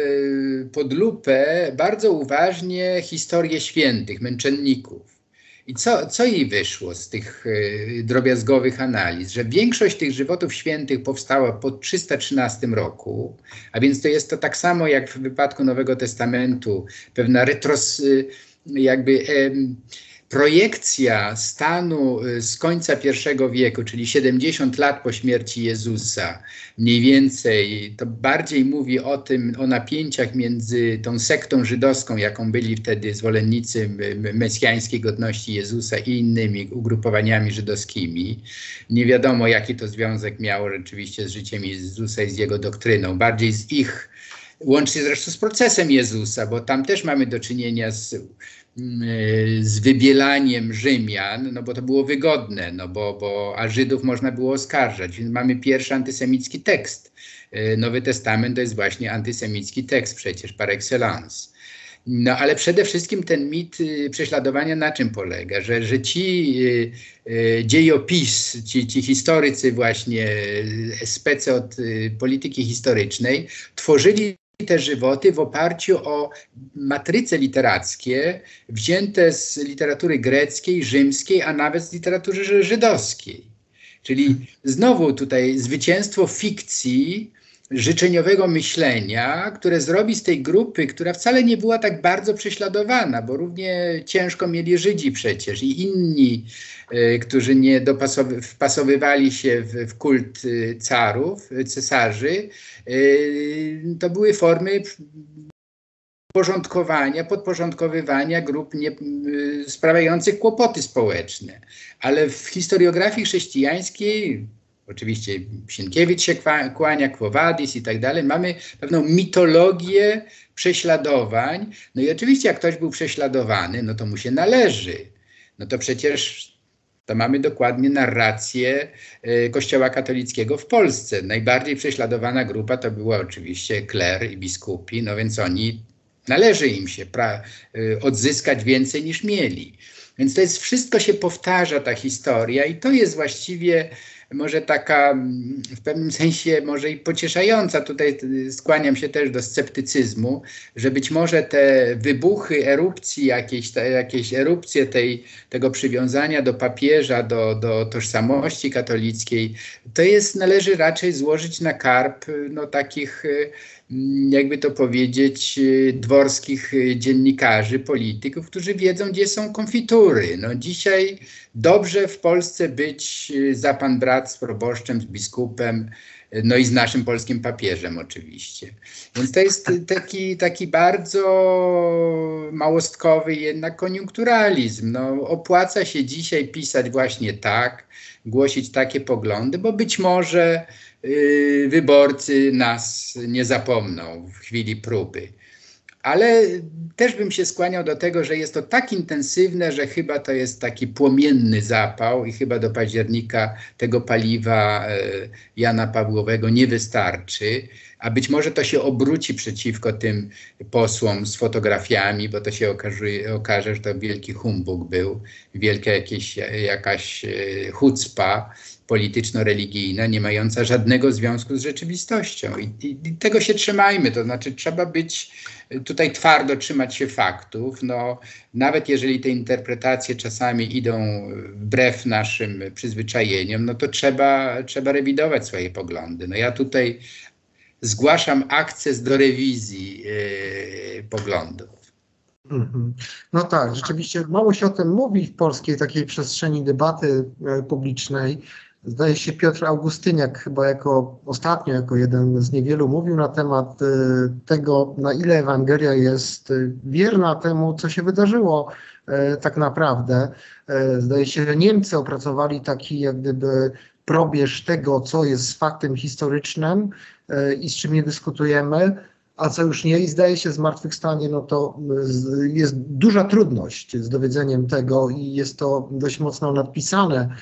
pod lupę bardzo uważnie historię świętych, męczenników. I co, co jej wyszło z tych e, drobiazgowych analiz? Że większość tych żywotów świętych powstała po trzysta trzynastym roku, a więc to jest to tak samo jak w wypadku Nowego Testamentu, pewna retros... E, jakby... E, projekcja stanu z końca pierwszego wieku, czyli siedemdziesiąt lat po śmierci Jezusa, mniej więcej, to bardziej mówi o tym, o napięciach między tą sektą żydowską, jaką byli wtedy zwolennicy mesjańskiej godności Jezusa i innymi ugrupowaniami żydowskimi. Nie wiadomo, jaki to związek miało rzeczywiście z życiem Jezusa i z jego doktryną, bardziej z ich, łącznie zresztą z procesem Jezusa, bo tam też mamy do czynienia z z wybielaniem Rzymian, no bo to było wygodne, no bo, bo a Żydów można było oskarżać. Więc mamy pierwszy antysemicki tekst. Nowy Testament to jest właśnie antysemicki tekst przecież par excellence. No ale przede wszystkim ten mit prześladowania na czym polega? Że, że ci dziejopis, ci, ci historycy właśnie, spece od polityki historycznej, tworzyli te żywoty w oparciu o matryce literackie wzięte z literatury greckiej, rzymskiej, a nawet z literatury żydowskiej. Czyli znowu tutaj zwycięstwo fikcji, życzeniowego myślenia, które zrobi z tej grupy, która wcale nie była tak bardzo prześladowana, bo równie ciężko mieli Żydzi przecież i inni, y, którzy nie dopasowy, wpasowywali się w, w kult y, carów, cesarzy, y, to były formy porządkowania, podporządkowywania grup nie, y, sprawiających kłopoty społeczne. Ale w historiografii chrześcijańskiej, oczywiście Sienkiewicz się kłania, Quo Vadis i tak dalej. Mamy pewną mitologię prześladowań. No i oczywiście jak ktoś był prześladowany, no to mu się należy. No to przecież to mamy dokładnie narrację y, Kościoła katolickiego w Polsce. Najbardziej prześladowana grupa to była oczywiście kler i biskupi. No więc oni, należy im się pra, y, odzyskać więcej niż mieli. Więc to jest, wszystko się powtarza ta historia i to jest właściwie może taka w pewnym sensie może i pocieszająca, tutaj skłaniam się też do sceptycyzmu, że być może te wybuchy erupcji, jakieś, te, jakieś erupcje tej, tego przywiązania do papieża, do, do tożsamości katolickiej, to jest, należy raczej złożyć na karb no, takich, jakby to powiedzieć, dworskich dziennikarzy, polityków, którzy wiedzą, gdzie są konfitury. No, dzisiaj dobrze w Polsce być za pan brat z proboszczem, z biskupem, no i z naszym polskim papieżem oczywiście. Więc to jest taki, taki bardzo małostkowy jednak koniunkturalizm. No, opłaca się dzisiaj pisać właśnie tak, głosić takie poglądy, bo być może yy, wyborcy nas nie zapomną w chwili próby. Ale też bym się skłaniał do tego, że jest to tak intensywne, że chyba to jest taki płomienny zapał i chyba do października tego paliwa Jana Pawłowego nie wystarczy. A być może to się obróci przeciwko tym posłom z fotografiami, bo to się okaże, okaże że to wielki humbug był, wielka jakieś, jakaś hucpa polityczno-religijna, nie mająca żadnego związku z rzeczywistością. I, i, i tego się trzymajmy, to znaczy trzeba być tutaj twardo, trzymać się faktów. No, nawet jeżeli te interpretacje czasami idą wbrew naszym przyzwyczajeniom, no to trzeba, trzeba rewidować swoje poglądy. No ja tutaj zgłaszam akces do rewizji yy, poglądów. Mm-hmm. No tak, rzeczywiście mało się o tym mówi w polskiej takiej przestrzeni debaty yy, publicznej. Zdaje się Piotr Augustyniak chyba jako ostatnio, jako jeden z niewielu mówił na temat y, tego, na ile Ewangelia jest y, wierna temu, co się wydarzyło y, tak naprawdę. Y, zdaje się, że Niemcy opracowali taki jak gdyby probierz tego, co jest faktem historycznym y, i z czym nie dyskutujemy, a co już nie. I zdaje się zmartwychwstanie, no to y, jest duża trudność z dowiedzeniem tego i jest to dość mocno nadpisane.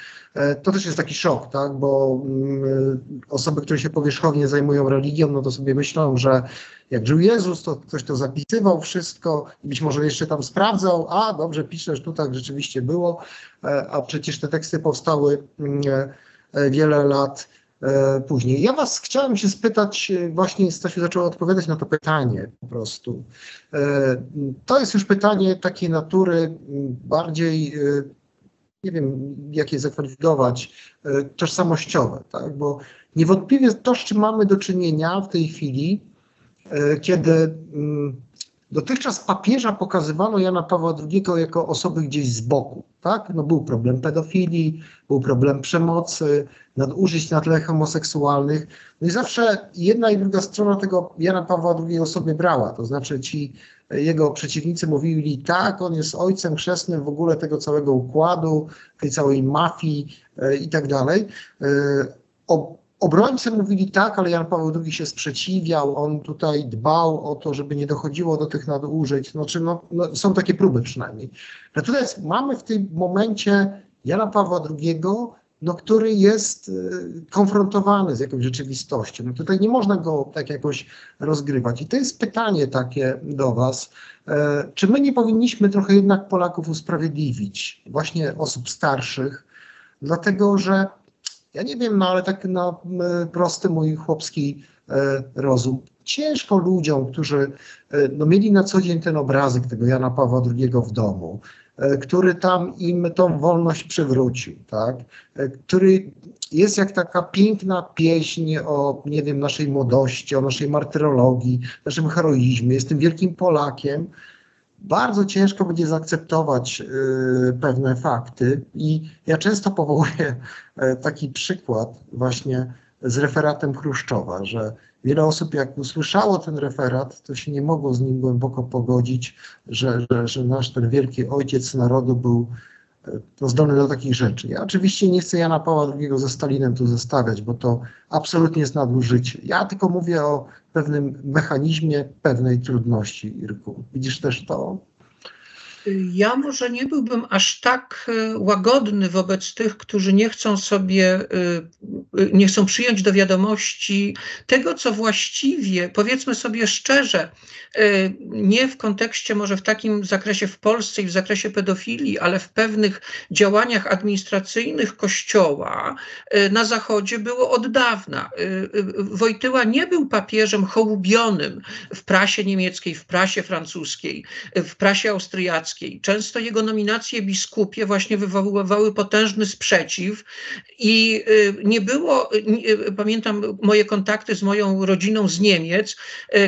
To też jest taki szok, tak? Bo mm, osoby, które się powierzchownie zajmują religią, no to sobie myślą, że jak żył Jezus, to ktoś to zapisywał wszystko i być może jeszcze tam sprawdzał, a dobrze piszesz, tu tak rzeczywiście było, a przecież te teksty powstały mm, wiele lat e, później. Ja was chciałem się spytać, właśnie Stasiu zaczął odpowiadać na to pytanie po prostu. E, to jest już pytanie takiej natury bardziej e, nie wiem, jak je zakwalifikować, tożsamościowe, tak? Bo niewątpliwie to, z czym mamy do czynienia w tej chwili, kiedy Dotychczas papieża pokazywano Jana Pawła drugiego jako osoby gdzieś z boku, tak? No był problem pedofilii, był problem przemocy, nadużyć na tle homoseksualnych. No i zawsze jedna i druga strona tego Jana Pawła drugiego o sobie brała. To znaczy ci jego przeciwnicy mówili tak, on jest ojcem chrzestnym w ogóle tego całego układu, tej całej mafii e, i tak dalej. E, o, Obrońcy mówili tak, ale Jan Paweł drugi się sprzeciwiał, on tutaj dbał o to, żeby nie dochodziło do tych nadużyć. Znaczy, no, no, są takie próby przynajmniej. Natomiast mamy w tym momencie Jana Pawła drugiego, no, który jest y, konfrontowany z jakąś rzeczywistością. No, tutaj nie można go tak jakoś rozgrywać. I to jest pytanie takie do was. Y, czy my nie powinniśmy trochę jednak Polaków usprawiedliwić, właśnie osób starszych, dlatego że ja nie wiem, no ale tak na prosty mój chłopski e, rozum. Ciężko ludziom, którzy e, no, mieli na co dzień ten obrazek tego Jana Pawła drugiego w domu, e, który tam im tą wolność przywrócił, tak? E, który jest jak taka piękna pieśń o, nie wiem, naszej młodości, o naszej martyrologii, naszym heroizmie, jest tym wielkim Polakiem. Bardzo ciężko będzie zaakceptować y, pewne fakty i ja często powołuję y, taki przykład właśnie z referatem Chruszczowa, że wiele osób jak usłyszało ten referat, to się nie mogło z nim głęboko pogodzić, że, że, że nasz ten wielki ojciec narodu był y, zdolny do takich rzeczy. Ja oczywiście nie chcę Jana Pawła drugiego ze Stalinem tu zestawiać, bo to absolutnie jest nadużycie. Ja tylko mówię o pewnym mechanizmie, pewnej trudności, Irku. Widzisz też to? Ja może nie byłbym aż tak łagodny wobec tych, którzy nie chcą sobie, nie chcą przyjąć do wiadomości tego, co właściwie, powiedzmy sobie szczerze, nie w kontekście może w takim zakresie w Polsce i w zakresie pedofilii, ale w pewnych działaniach administracyjnych Kościoła na Zachodzie było od dawna. Wojtyła nie był papieżem hołubionym w prasie niemieckiej, w prasie francuskiej, w prasie austriackiej. Często jego nominacje biskupie właśnie wywoływały potężny sprzeciw i nie było, nie, pamiętam moje kontakty z moją rodziną z Niemiec,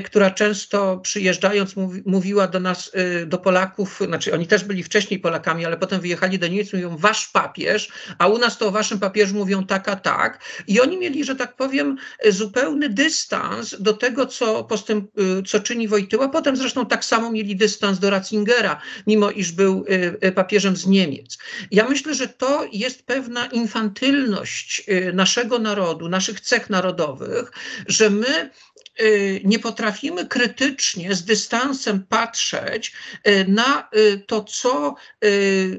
która często przyjeżdżając mówi, mówiła do nas, do Polaków, znaczy oni też byli wcześniej Polakami, ale potem wyjechali do Niemiec, mówią wasz papież, a u nas to o waszym papieżu mówią tak, a tak. I oni mieli, że tak powiem, zupełny dystans do tego, co, postęp, co czyni Wojtyła. Potem zresztą tak samo mieli dystans do Ratzingera, mimo iż był y, papieżem z Niemiec. Ja myślę, że to jest pewna infantylność y, naszego narodu, naszych cech narodowych, że my nie potrafimy krytycznie, z dystansem patrzeć na to, co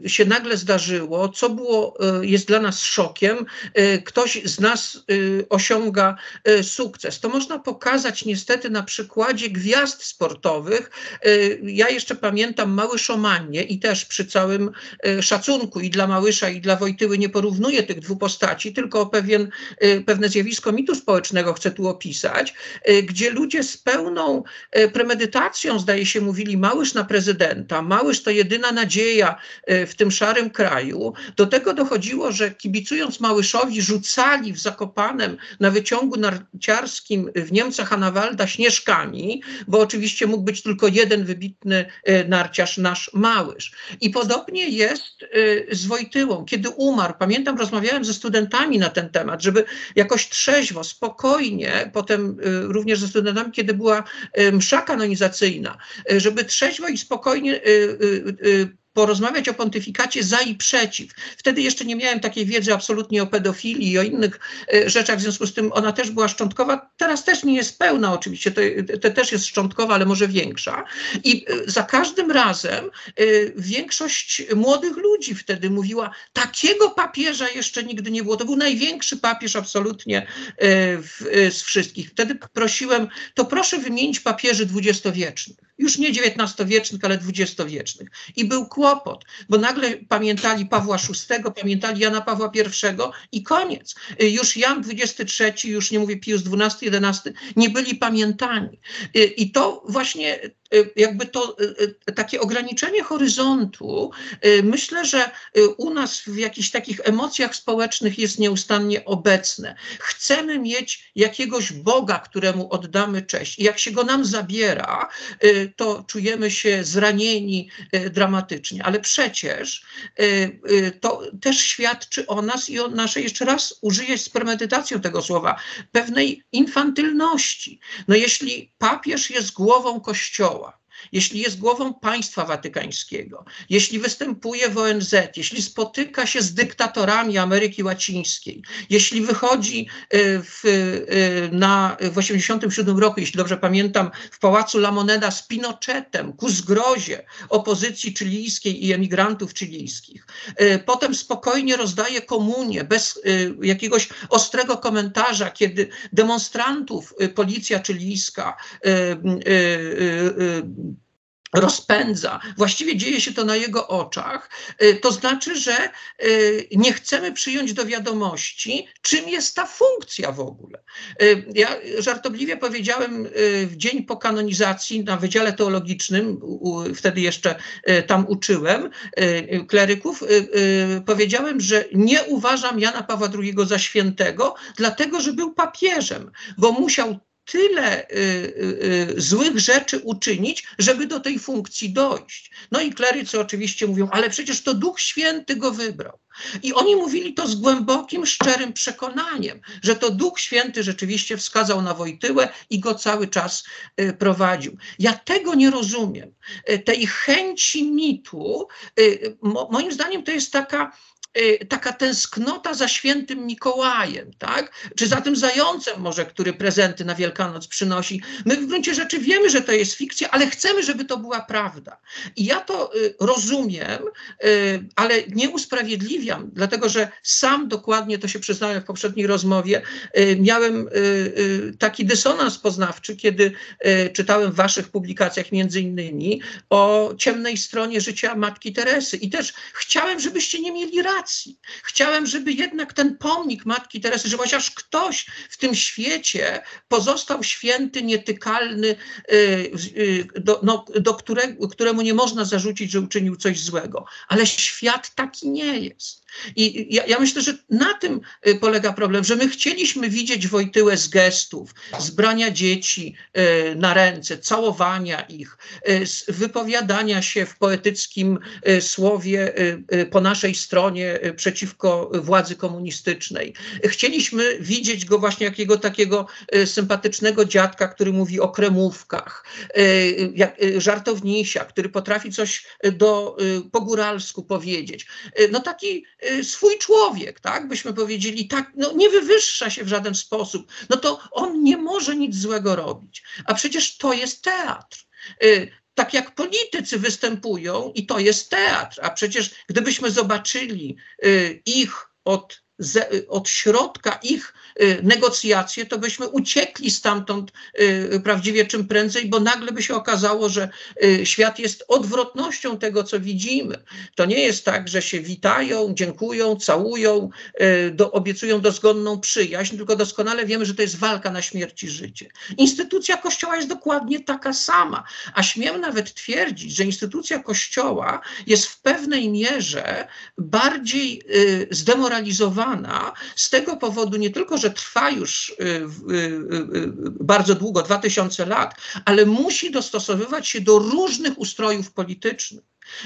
się nagle zdarzyło, co było, jest dla nas szokiem, ktoś z nas osiąga sukces. To można pokazać niestety na przykładzie gwiazd sportowych. Ja jeszcze pamiętam Małysz o Mannie i też przy całym szacunku i dla Małysza, i dla Wojtyły nie porównuję tych dwóch postaci, tylko pewien, pewne zjawisko mitu społecznego chcę tu opisać, gdzie ludzie z pełną premedytacją, zdaje się, mówili Małysz na prezydenta, Małysz to jedyna nadzieja w tym szarym kraju. Do tego dochodziło, że kibicując Małyszowi rzucali w Zakopanem na wyciągu narciarskim w Niemcach Anawalda śnieżkami, bo oczywiście mógł być tylko jeden wybitny narciarz, nasz Małysz. I podobnie jest z Wojtyłą. Kiedy umarł, pamiętam, rozmawiałem ze studentami na ten temat, żeby jakoś trzeźwo, spokojnie, potem również ze studentami, kiedy była msza kanonizacyjna, żeby trzeźwo i spokojnie porozmawiać o pontyfikacie za i przeciw. Wtedy jeszcze nie miałem takiej wiedzy absolutnie o pedofilii i o innych rzeczach, w związku z tym ona też była szczątkowa, teraz też nie jest pełna oczywiście, to, to też jest szczątkowa, ale może większa. I za każdym razem większość młodych ludzi wtedy mówiła, takiego papieża jeszcze nigdy nie było, to był największy papież absolutnie w, z wszystkich. Wtedy prosiłem, to proszę wymienić papieży dwudziestowiecznych. Już nie dziewiętnastowiecznych, ale dwudziestowiecznych. I był kłopot, bo nagle pamiętali Pawła szóstego, pamiętali Jana Pawła pierwszego i koniec. Już Jan dwudziesty trzeci, już nie mówię Pius dwunasty, jedenasty, nie byli pamiętani. I to właśnie jakby to takie ograniczenie horyzontu, myślę, że u nas w jakichś takich emocjach społecznych jest nieustannie obecne. Chcemy mieć jakiegoś Boga, któremu oddamy cześć. I jak się go nam zabiera, to czujemy się zranieni dramatycznie, ale przecież to też świadczy o nas i o naszej, jeszcze raz użyję z premedytacją tego słowa, pewnej infantylności. No jeśli papież jest głową Kościoła, jeśli jest głową państwa watykańskiego, jeśli występuje w O N Z, jeśli spotyka się z dyktatorami Ameryki Łacińskiej, jeśli wychodzi w, na, w osiemdziesiątym siódmym roku, jeśli dobrze pamiętam, w Pałacu La Moneda z Pinochetem ku zgrozie opozycji chilijskiej i emigrantów chilijskich. Potem spokojnie rozdaje komunię bez jakiegoś ostrego komentarza, kiedy demonstrantów policja chilijska rozpędza. Właściwie dzieje się to na jego oczach. To znaczy, że nie chcemy przyjąć do wiadomości, czym jest ta funkcja w ogóle. Ja żartobliwie powiedziałem w dzień po kanonizacji na Wydziale Teologicznym, wtedy jeszcze tam uczyłem kleryków, powiedziałem, że nie uważam Jana Pawła drugiego za świętego, dlatego, że był papieżem, bo musiał tyle y, y, złych rzeczy uczynić, żeby do tej funkcji dojść. No i klerycy oczywiście mówią, ale przecież to Duch Święty go wybrał. I oni mówili to z głębokim, szczerym przekonaniem, że to Duch Święty rzeczywiście wskazał na Wojtyłę i go cały czas y, prowadził. Ja tego nie rozumiem. Y, tej chęci mitu, y, mo, moim zdaniem to jest taka taka tęsknota za świętym Mikołajem, tak? Czy za tym zającem może, który prezenty na Wielkanoc przynosi. My w gruncie rzeczy wiemy, że to jest fikcja, ale chcemy, żeby to była prawda. I ja to y, rozumiem, y, ale nie usprawiedliwiam, dlatego że sam dokładnie, to się przyznałem w poprzedniej rozmowie, y, miałem y, y, taki dysonans poznawczy, kiedy y, czytałem w waszych publikacjach między innymi o ciemnej stronie życia Matki Teresy. I też chciałem, żebyście nie mieli racji. Chciałem, żeby jednak ten pomnik Matki Teresy, żeby chociaż ktoś w tym świecie pozostał święty, nietykalny, do, no, do którego, któremu nie można zarzucić, że uczynił coś złego. Ale świat taki nie jest. I ja, ja myślę, że na tym polega problem, że my chcieliśmy widzieć Wojtyłę z gestów, z brania dzieci na ręce, całowania ich, z wypowiadania się w poetyckim słowie po naszej stronie przeciwko władzy komunistycznej. Chcieliśmy widzieć go właśnie jakiego takiego sympatycznego dziadka, który mówi o kremówkach, żartownisia, który potrafi coś do, po góralsku powiedzieć. No taki swój człowiek, tak, byśmy powiedzieli, tak, no nie wywyższa się w żaden sposób, no to on nie może nic złego robić. A przecież to jest teatr. Tak jak politycy występują i to jest teatr, a przecież gdybyśmy zobaczyli ich od od środka ich negocjacje, to byśmy uciekli stamtąd prawdziwie czym prędzej, bo nagle by się okazało, że świat jest odwrotnością tego, co widzimy. To nie jest tak, że się witają, dziękują, całują, do, obiecują dozgonną przyjaźń, tylko doskonale wiemy, że to jest walka na śmierć i życie. Instytucja Kościoła jest dokładnie taka sama, a śmiem nawet twierdzić, że instytucja Kościoła jest w pewnej mierze bardziej y, zdemoralizowana z tego powodu nie tylko, że trwa już y, y, y, bardzo długo, dwa tysiące lat, ale musi dostosowywać się do różnych ustrojów politycznych.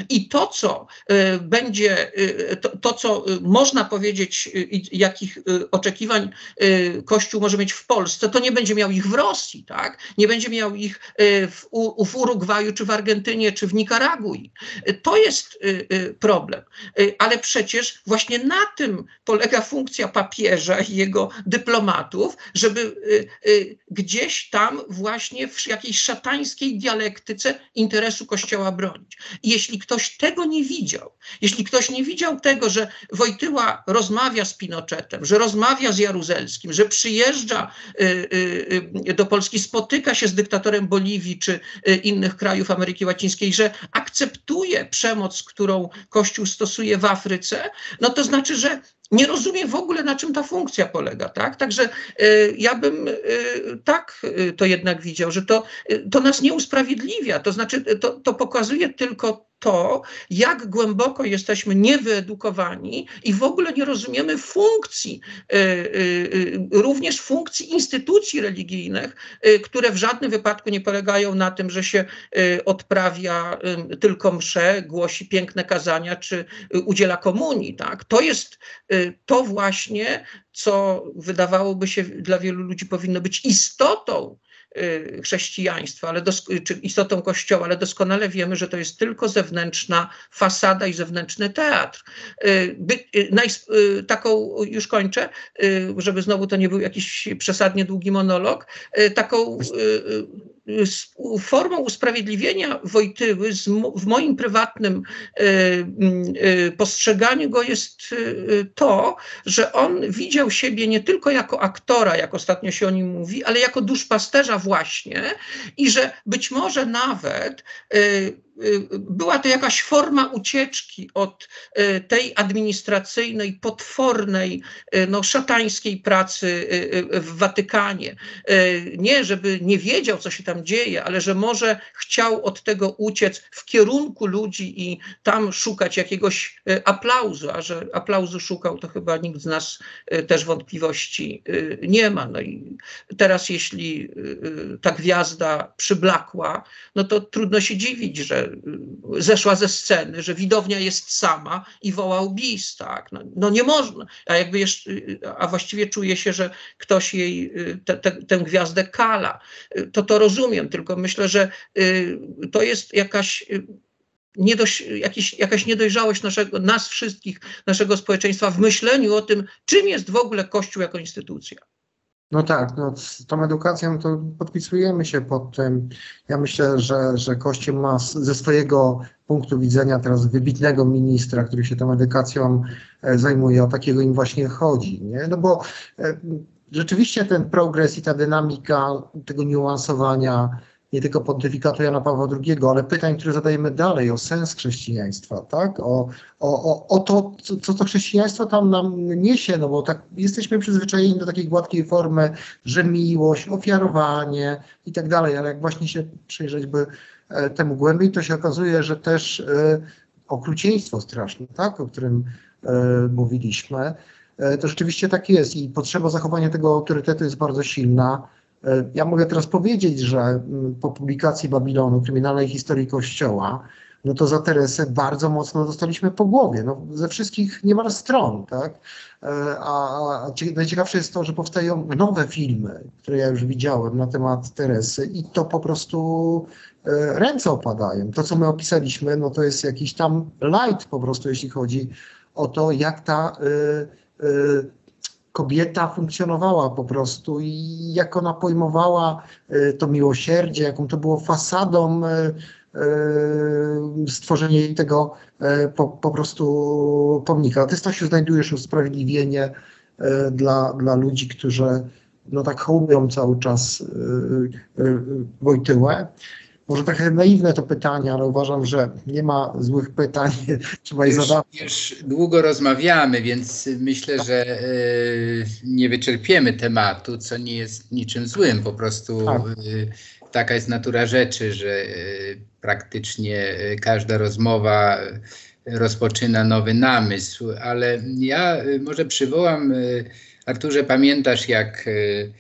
I to, co y, będzie, y, to, to, co y, można powiedzieć, y, jakich y, oczekiwań y, Kościół może mieć w Polsce, to nie będzie miał ich w Rosji, tak? Nie będzie miał ich y, w, u, w Urugwaju, czy w Argentynie, czy w Nikaragui. Y, to jest y, y, problem. Y, ale przecież właśnie na tym polega funkcja papieża i jego dyplomatów, żeby y, y, gdzieś tam właśnie w jakiejś szatańskiej dialektyce interesu Kościoła bronić. I jeśli Jeśli ktoś tego nie widział, jeśli ktoś nie widział tego, że Wojtyła rozmawia z Pinochetem, że rozmawia z Jaruzelskim, że przyjeżdża y, y, do Polski, spotyka się z dyktatorem Boliwii czy y, innych krajów Ameryki Łacińskiej, że akceptuje przemoc, którą Kościół stosuje w Afryce, no to znaczy, że nie rozumie w ogóle, na czym ta funkcja polega, tak? Także y, ja bym y, tak y, to jednak widział, że to, y, to nas nie usprawiedliwia. To znaczy, y, to, to pokazuje tylko to, jak głęboko jesteśmy niewyedukowani i w ogóle nie rozumiemy funkcji, y, y, y, również funkcji instytucji religijnych, y, które w żadnym wypadku nie polegają na tym, że się y, odprawia y, tylko msze, głosi piękne kazania czy y, udziela komunii, tak? To jest y, to właśnie, co wydawałoby się dla wielu ludzi powinno być istotą chrześcijaństwa, ale dosk- czy istotą Kościoła, ale doskonale wiemy, że to jest tylko zewnętrzna fasada i zewnętrzny teatr. By, najs- taką, już kończę, żeby znowu to nie był jakiś przesadnie długi monolog, taką formą usprawiedliwienia Wojtyły w moim prywatnym postrzeganiu go jest to, że on widział siebie nie tylko jako aktora, jak ostatnio się o nim mówi, ale jako duszpasterza właśnie i że być może nawet była to jakaś forma ucieczki od tej administracyjnej, potwornej, no, szatańskiej pracy w Watykanie. Nie, żeby nie wiedział, co się tam dzieje, ale że może chciał od tego uciec w kierunku ludzi i tam szukać jakiegoś aplauzu, a że aplauzu szukał, to chyba nikt z nas też wątpliwości nie ma. No i teraz, jeśli ta gwiazda przyblakła, no to trudno się dziwić, że zeszła ze sceny, że widownia jest sama i wołał bis, tak? No, no nie można. A, jakby jeszcze, a właściwie czuje się, że ktoś jej te, te, tę gwiazdę kala. To to rozumiem, tylko myślę, że y, to jest jakaś... Y, Nie dość, jakiś, jakaś niedojrzałość naszego, nas wszystkich, naszego społeczeństwa w myśleniu o tym, czym jest w ogóle Kościół jako instytucja. No tak, no z tą edukacją to podpisujemy się pod tym. Ja myślę, że, że Kościół ma ze swojego punktu widzenia teraz wybitnego ministra, który się tą edukacją zajmuje, o takiego im właśnie chodzi, nie? No bo rzeczywiście ten progres i ta dynamika tego niuansowania nie tylko pontyfikatu Jana Pawła drugiego, ale pytań, które zadajemy dalej o sens chrześcijaństwa, tak? O, o, o, o to, co to chrześcijaństwo tam nam niesie, no bo tak jesteśmy przyzwyczajeni do takiej gładkiej formy, że miłość, ofiarowanie i tak dalej, ale jak właśnie się przyjrzeć by temu głębiej, to się okazuje, że też y, okrucieństwo straszne, tak? O którym y, mówiliśmy, y, to rzeczywiście tak jest i potrzeba zachowania tego autorytetu jest bardzo silna. Ja mogę teraz powiedzieć, że po publikacji Babilonu, kryminalnej historii Kościoła, no to za Teresę bardzo mocno dostaliśmy po głowie, no ze wszystkich niemal stron, tak? A, a najciekawsze jest to, że powstają nowe filmy, które ja już widziałem na temat Teresy i to po prostu ręce opadają. To, co my opisaliśmy, no to jest jakiś tam light po prostu, jeśli chodzi o to, jak ta... Y, y, kobieta funkcjonowała po prostu i jak ona pojmowała y, to miłosierdzie, jaką to było fasadą y, y, stworzenie tego y, po, po prostu pomnika. Ty, Stasiu, znajdujesz usprawiedliwienie y, dla, dla ludzi, którzy no tak hołubią cały czas y, y, Wojtyłę. Może trochę naiwne to pytanie, ale uważam, że nie ma złych pytań, trzeba je zadawać. Już długo rozmawiamy, więc myślę, że y, nie wyczerpiemy tematu, co nie jest niczym złym. Po prostu tak. y, taka jest natura rzeczy, że y, praktycznie y, każda rozmowa rozpoczyna nowy namysł. Ale ja y, może przywołam, y, Arturze, pamiętasz jak... Y,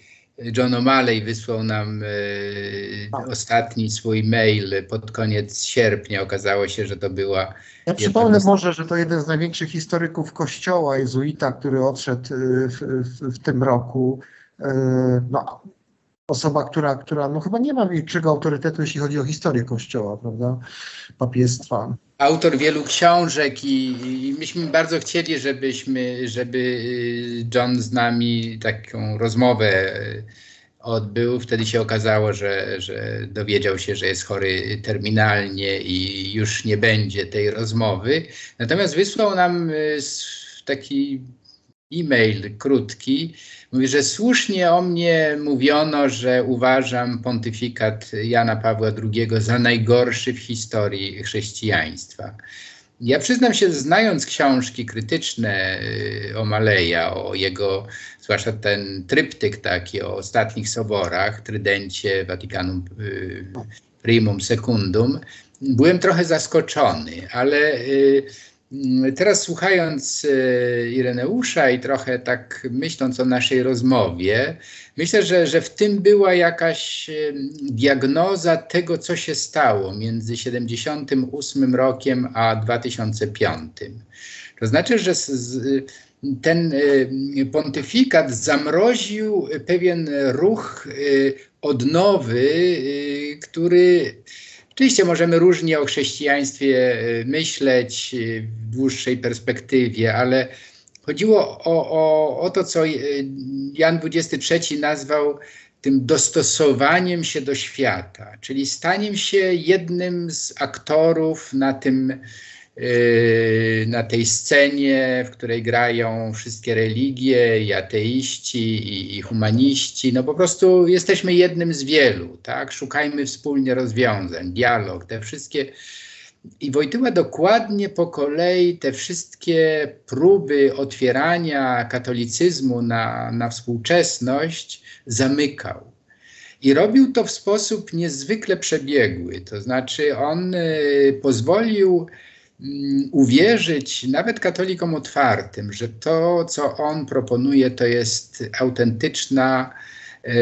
John O'Malley wysłał nam y, ostatni swój mail pod koniec sierpnia. Okazało się, że to była... Ja przypomnę z... może, że to jeden z największych historyków Kościoła, jezuita, który odszedł y, w, w, w tym roku. Y, no, osoba, która, która no, chyba nie ma większego autorytetu, jeśli chodzi o historię Kościoła, prawda? Papiestwa. Autor wielu książek i, i myśmy bardzo chcieli, żebyśmy, żeby John z nami taką rozmowę odbył. Wtedy się okazało, że, że dowiedział się, że jest chory terminalnie i już nie będzie tej rozmowy. Natomiast wysłał nam taki e-mail krótki. Mówi, że słusznie o mnie mówiono, że uważam pontyfikat Jana Pawła drugiego za najgorszy w historii chrześcijaństwa. Ja przyznam się, znając książki krytyczne o Maleja, o jego, zwłaszcza ten tryptyk taki o ostatnich soborach, Trydencie, Watykanum Primum, Secundum, byłem trochę zaskoczony, ale teraz słuchając Ireneusza i trochę tak myśląc o naszej rozmowie, myślę, że, że w tym była jakaś diagnoza tego, co się stało między siedemdziesiątym ósmym rokiem a dwa tysiące piątym. To znaczy, że z, z, ten y, pontyfikat zamroził pewien ruch y, odnowy, y, który... Oczywiście możemy różnie o chrześcijaństwie myśleć w dłuższej perspektywie, ale chodziło o, o, o to, co Jan dwudziesty trzeci nazwał tym dostosowaniem się do świata, czyli staniem się jednym z aktorów na tym, na tej scenie, w której grają wszystkie religie, i ateiści, i, i humaniści. No po prostu jesteśmy jednym z wielu, tak? Szukajmy wspólnie rozwiązań, dialog, te wszystkie. I Wojtyła dokładnie po kolei te wszystkie próby otwierania katolicyzmu na, na współczesność zamykał. I robił to w sposób niezwykle przebiegły, to znaczy on y, pozwolił uwierzyć nawet katolikom otwartym, że to, co on proponuje, to jest autentyczna, e,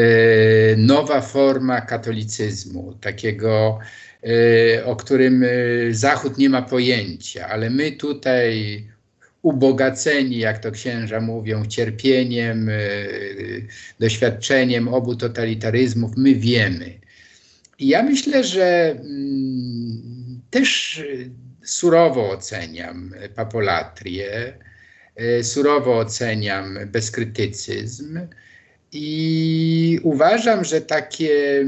nowa forma katolicyzmu, takiego, e, o którym Zachód nie ma pojęcia, ale my tutaj ubogaceni, jak to księża mówią, cierpieniem, e, doświadczeniem obu totalitaryzmów, my wiemy. I ja myślę, że mm, też surowo oceniam papolatrię, surowo oceniam bezkrytycyzm i uważam, że takie,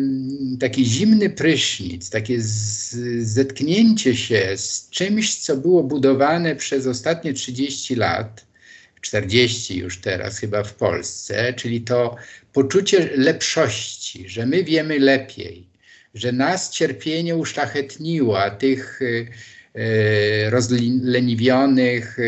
taki zimny prysznic, takie z, zetknięcie się z czymś, co było budowane przez ostatnie trzydzieści lat, czterdzieści już teraz chyba w Polsce, czyli to poczucie lepszości, że my wiemy lepiej, że nas cierpienie uszlachetniło, a tych rozleniwionych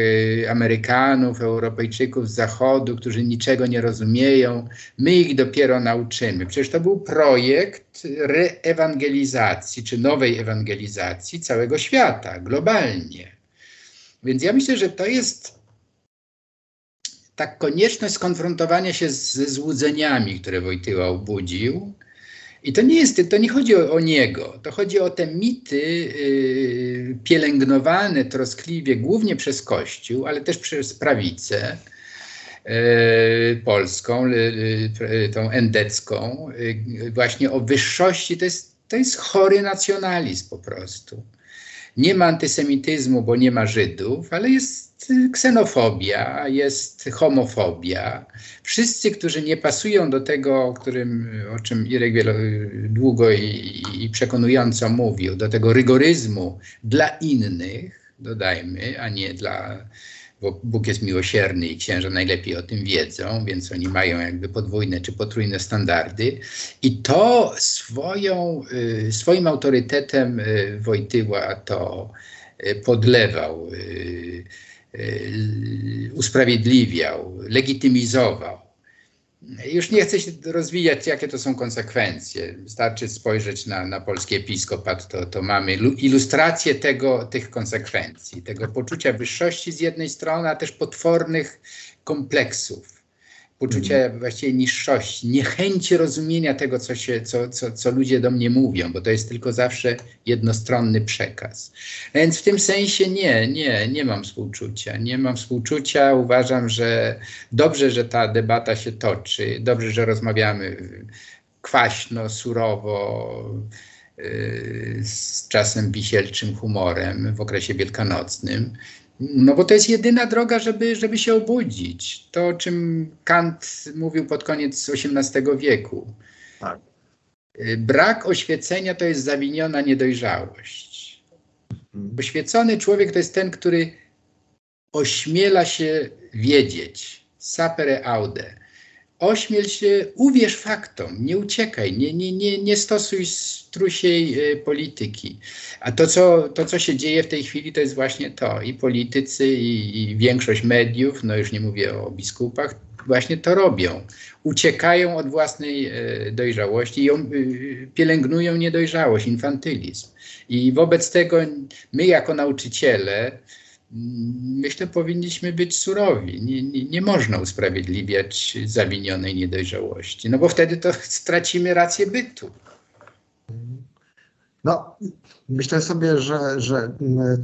Amerykanów, Europejczyków z Zachodu, którzy niczego nie rozumieją. My ich dopiero nauczymy. Przecież to był projekt reewangelizacji, czy nowej ewangelizacji całego świata, globalnie. Więc ja myślę, że to jest ta konieczność skonfrontowania się ze złudzeniami, które Wojtyła obudził. I to nie jest, to nie chodzi o, o niego, to chodzi o te mity yy, pielęgnowane troskliwie głównie przez Kościół, ale też przez prawicę yy, polską, yy, tą endecką, yy, właśnie o wyższości. To jest, to jest chory nacjonalizm po prostu. Nie ma antysemityzmu, bo nie ma Żydów, ale jest ksenofobia, jest homofobia. Wszyscy, którzy nie pasują do tego, o, którym, o czym Irek wielo, długo i, i przekonująco mówił, do tego rygoryzmu dla innych, dodajmy, a nie dla... Bo Bóg jest miłosierny i księża najlepiej o tym wiedzą, więc oni mają jakby podwójne czy potrójne standardy. I to swoją, swoim autorytetem Wojtyła to podlewał, usprawiedliwiał, legitymizował. Już nie chcę się rozwijać, jakie to są konsekwencje. Wystarczy spojrzeć na, na polski episkopat, to, to mamy ilustrację tego, tych konsekwencji, tego poczucia wyższości z jednej strony, a też potwornych kompleksów, poczucia mm. właściwie niższości, niechęci rozumienia tego, co, się, co, co, co ludzie do mnie mówią, bo to jest tylko zawsze jednostronny przekaz. A więc w tym sensie nie, nie, nie mam współczucia. Nie mam współczucia, uważam, że dobrze, że ta debata się toczy, dobrze, że rozmawiamy kwaśno, surowo, yy, z czasem wisielczym humorem w okresie wielkanocnym. No bo to jest jedyna droga, żeby, żeby się obudzić. To, o czym Kant mówił pod koniec osiemnastego wieku. Tak. Brak oświecenia to jest zawiniona niedojrzałość. Oświecony człowiek to jest ten, który ośmiela się wiedzieć, sapere aude. Ośmiel się, uwierz faktom, nie uciekaj, nie, nie, nie, nie stosuj strusiej y, polityki. A to co, to, co się dzieje w tej chwili, to jest właśnie to. I politycy, i, i większość mediów, no już nie mówię o biskupach, właśnie to robią. Uciekają od własnej y, dojrzałości, ją, y, pielęgnują niedojrzałość, infantylizm. I wobec tego my jako nauczyciele, myślę, powinniśmy być surowi. Nie, nie, nie można usprawiedliwiać zawinionej niedojrzałości, no bo wtedy to stracimy rację bytu. No, myślę sobie, że, że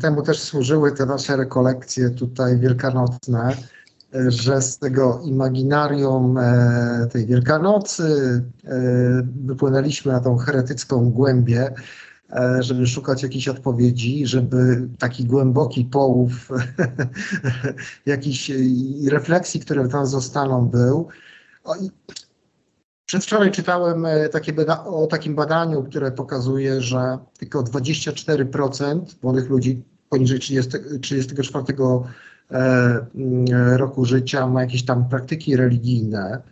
temu też służyły te nasze rekolekcje tutaj wielkanocne, że z tego imaginarium tej Wielkanocy wypłynęliśmy na tą heretycką głębię, żeby szukać jakichś odpowiedzi, żeby taki głęboki połów jakichś refleksji, które tam zostaną, był. O, przedwczoraj czytałem takie bada- o takim badaniu, które pokazuje, że tylko dwadzieścia cztery procent młodych ludzi poniżej trzydziestego czwartego e, roku życia ma jakieś tam praktyki religijne.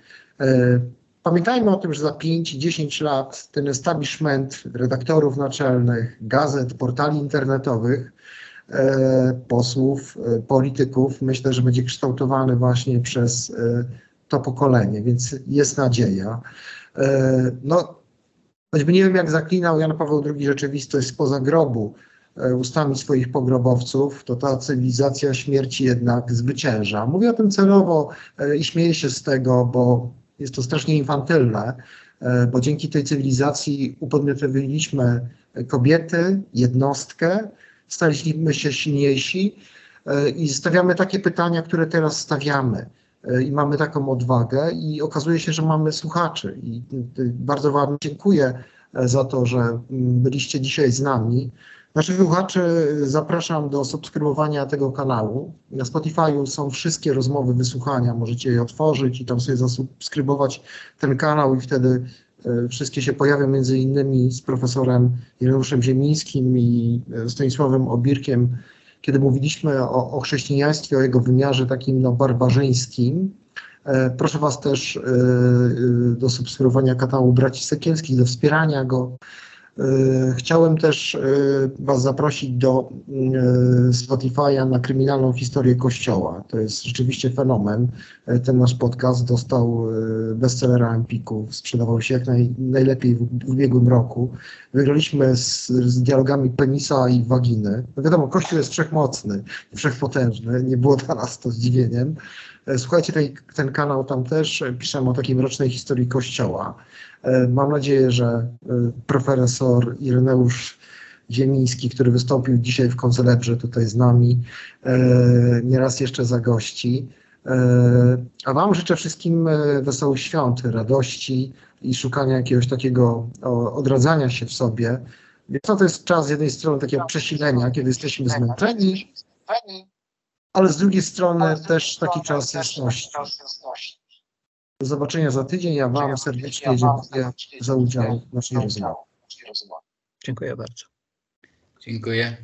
E, Pamiętajmy o tym, że za pięć dziesięć lat ten establishment redaktorów naczelnych, gazet, portali internetowych, e, posłów, e, polityków, myślę, że będzie kształtowany właśnie przez e, to pokolenie, więc jest nadzieja. E, no, choćby nie wiem, jak zaklinał Jan Paweł drugi rzeczywistość spoza grobu e, ustami swoich pogrobowców, to ta cywilizacja śmierci jednak zwycięża. Mówię o tym celowo e, i śmieję się z tego, bo jest to strasznie infantylne, bo dzięki tej cywilizacji upodmiotowiliśmy kobiety, jednostkę, staliśmy się silniejsi i stawiamy takie pytania, które teraz stawiamy. I mamy taką odwagę i okazuje się, że mamy słuchaczy. I bardzo wam dziękuję za to, że byliście dzisiaj z nami. Naszych słuchaczy zapraszam do subskrybowania tego kanału. Na Spotify są wszystkie rozmowy, wysłuchania. Możecie je otworzyć i tam sobie zasubskrybować ten kanał i wtedy y, wszystkie się pojawią, między innymi z profesorem Ireneuszem Ziemińskim i y, Stanisławem Obirkiem, kiedy mówiliśmy o, o chrześcijaństwie, o jego wymiarze takim no, barbarzyńskim. E, proszę was też y, y, do subskrybowania kanału Braci Sekielskich, do wspierania go. Chciałem też was zaprosić do Spotify'a na kryminalną historię Kościoła. To jest rzeczywiście fenomen. Ten nasz podcast dostał bestsellera Empiku, sprzedawał się jak naj, najlepiej w, w ubiegłym roku. Wygraliśmy z, z dialogami penisa i waginy. No wiadomo, Kościół jest wszechmocny, wszechpotężny, nie było dla nas to zdziwieniem. Słuchajcie, ten, ten kanał, tam też piszemy o takiej mrocznej historii Kościoła. Mam nadzieję, że profesor Ireneusz Ziemiński, który wystąpił dzisiaj w Konselebrze tutaj z nami, nieraz jeszcze zagości. A wam życzę wszystkim wesołych świąt, radości i szukania jakiegoś takiego odradzania się w sobie. To, to jest czas z jednej strony takiego przesilenia, kiedy jesteśmy zmęczeni, ale z drugiej strony też taki czas jasności. Do zobaczenia za tydzień. Ja wam serdecznie dziękuję za udział w naszej rozmowie. Dziękuję bardzo. Dziękuję.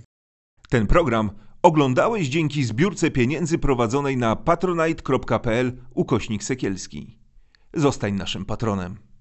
Ten program oglądałeś dzięki zbiórce pieniędzy prowadzonej na patronite kropka pl ukośnik Sekielski. Zostań naszym patronem.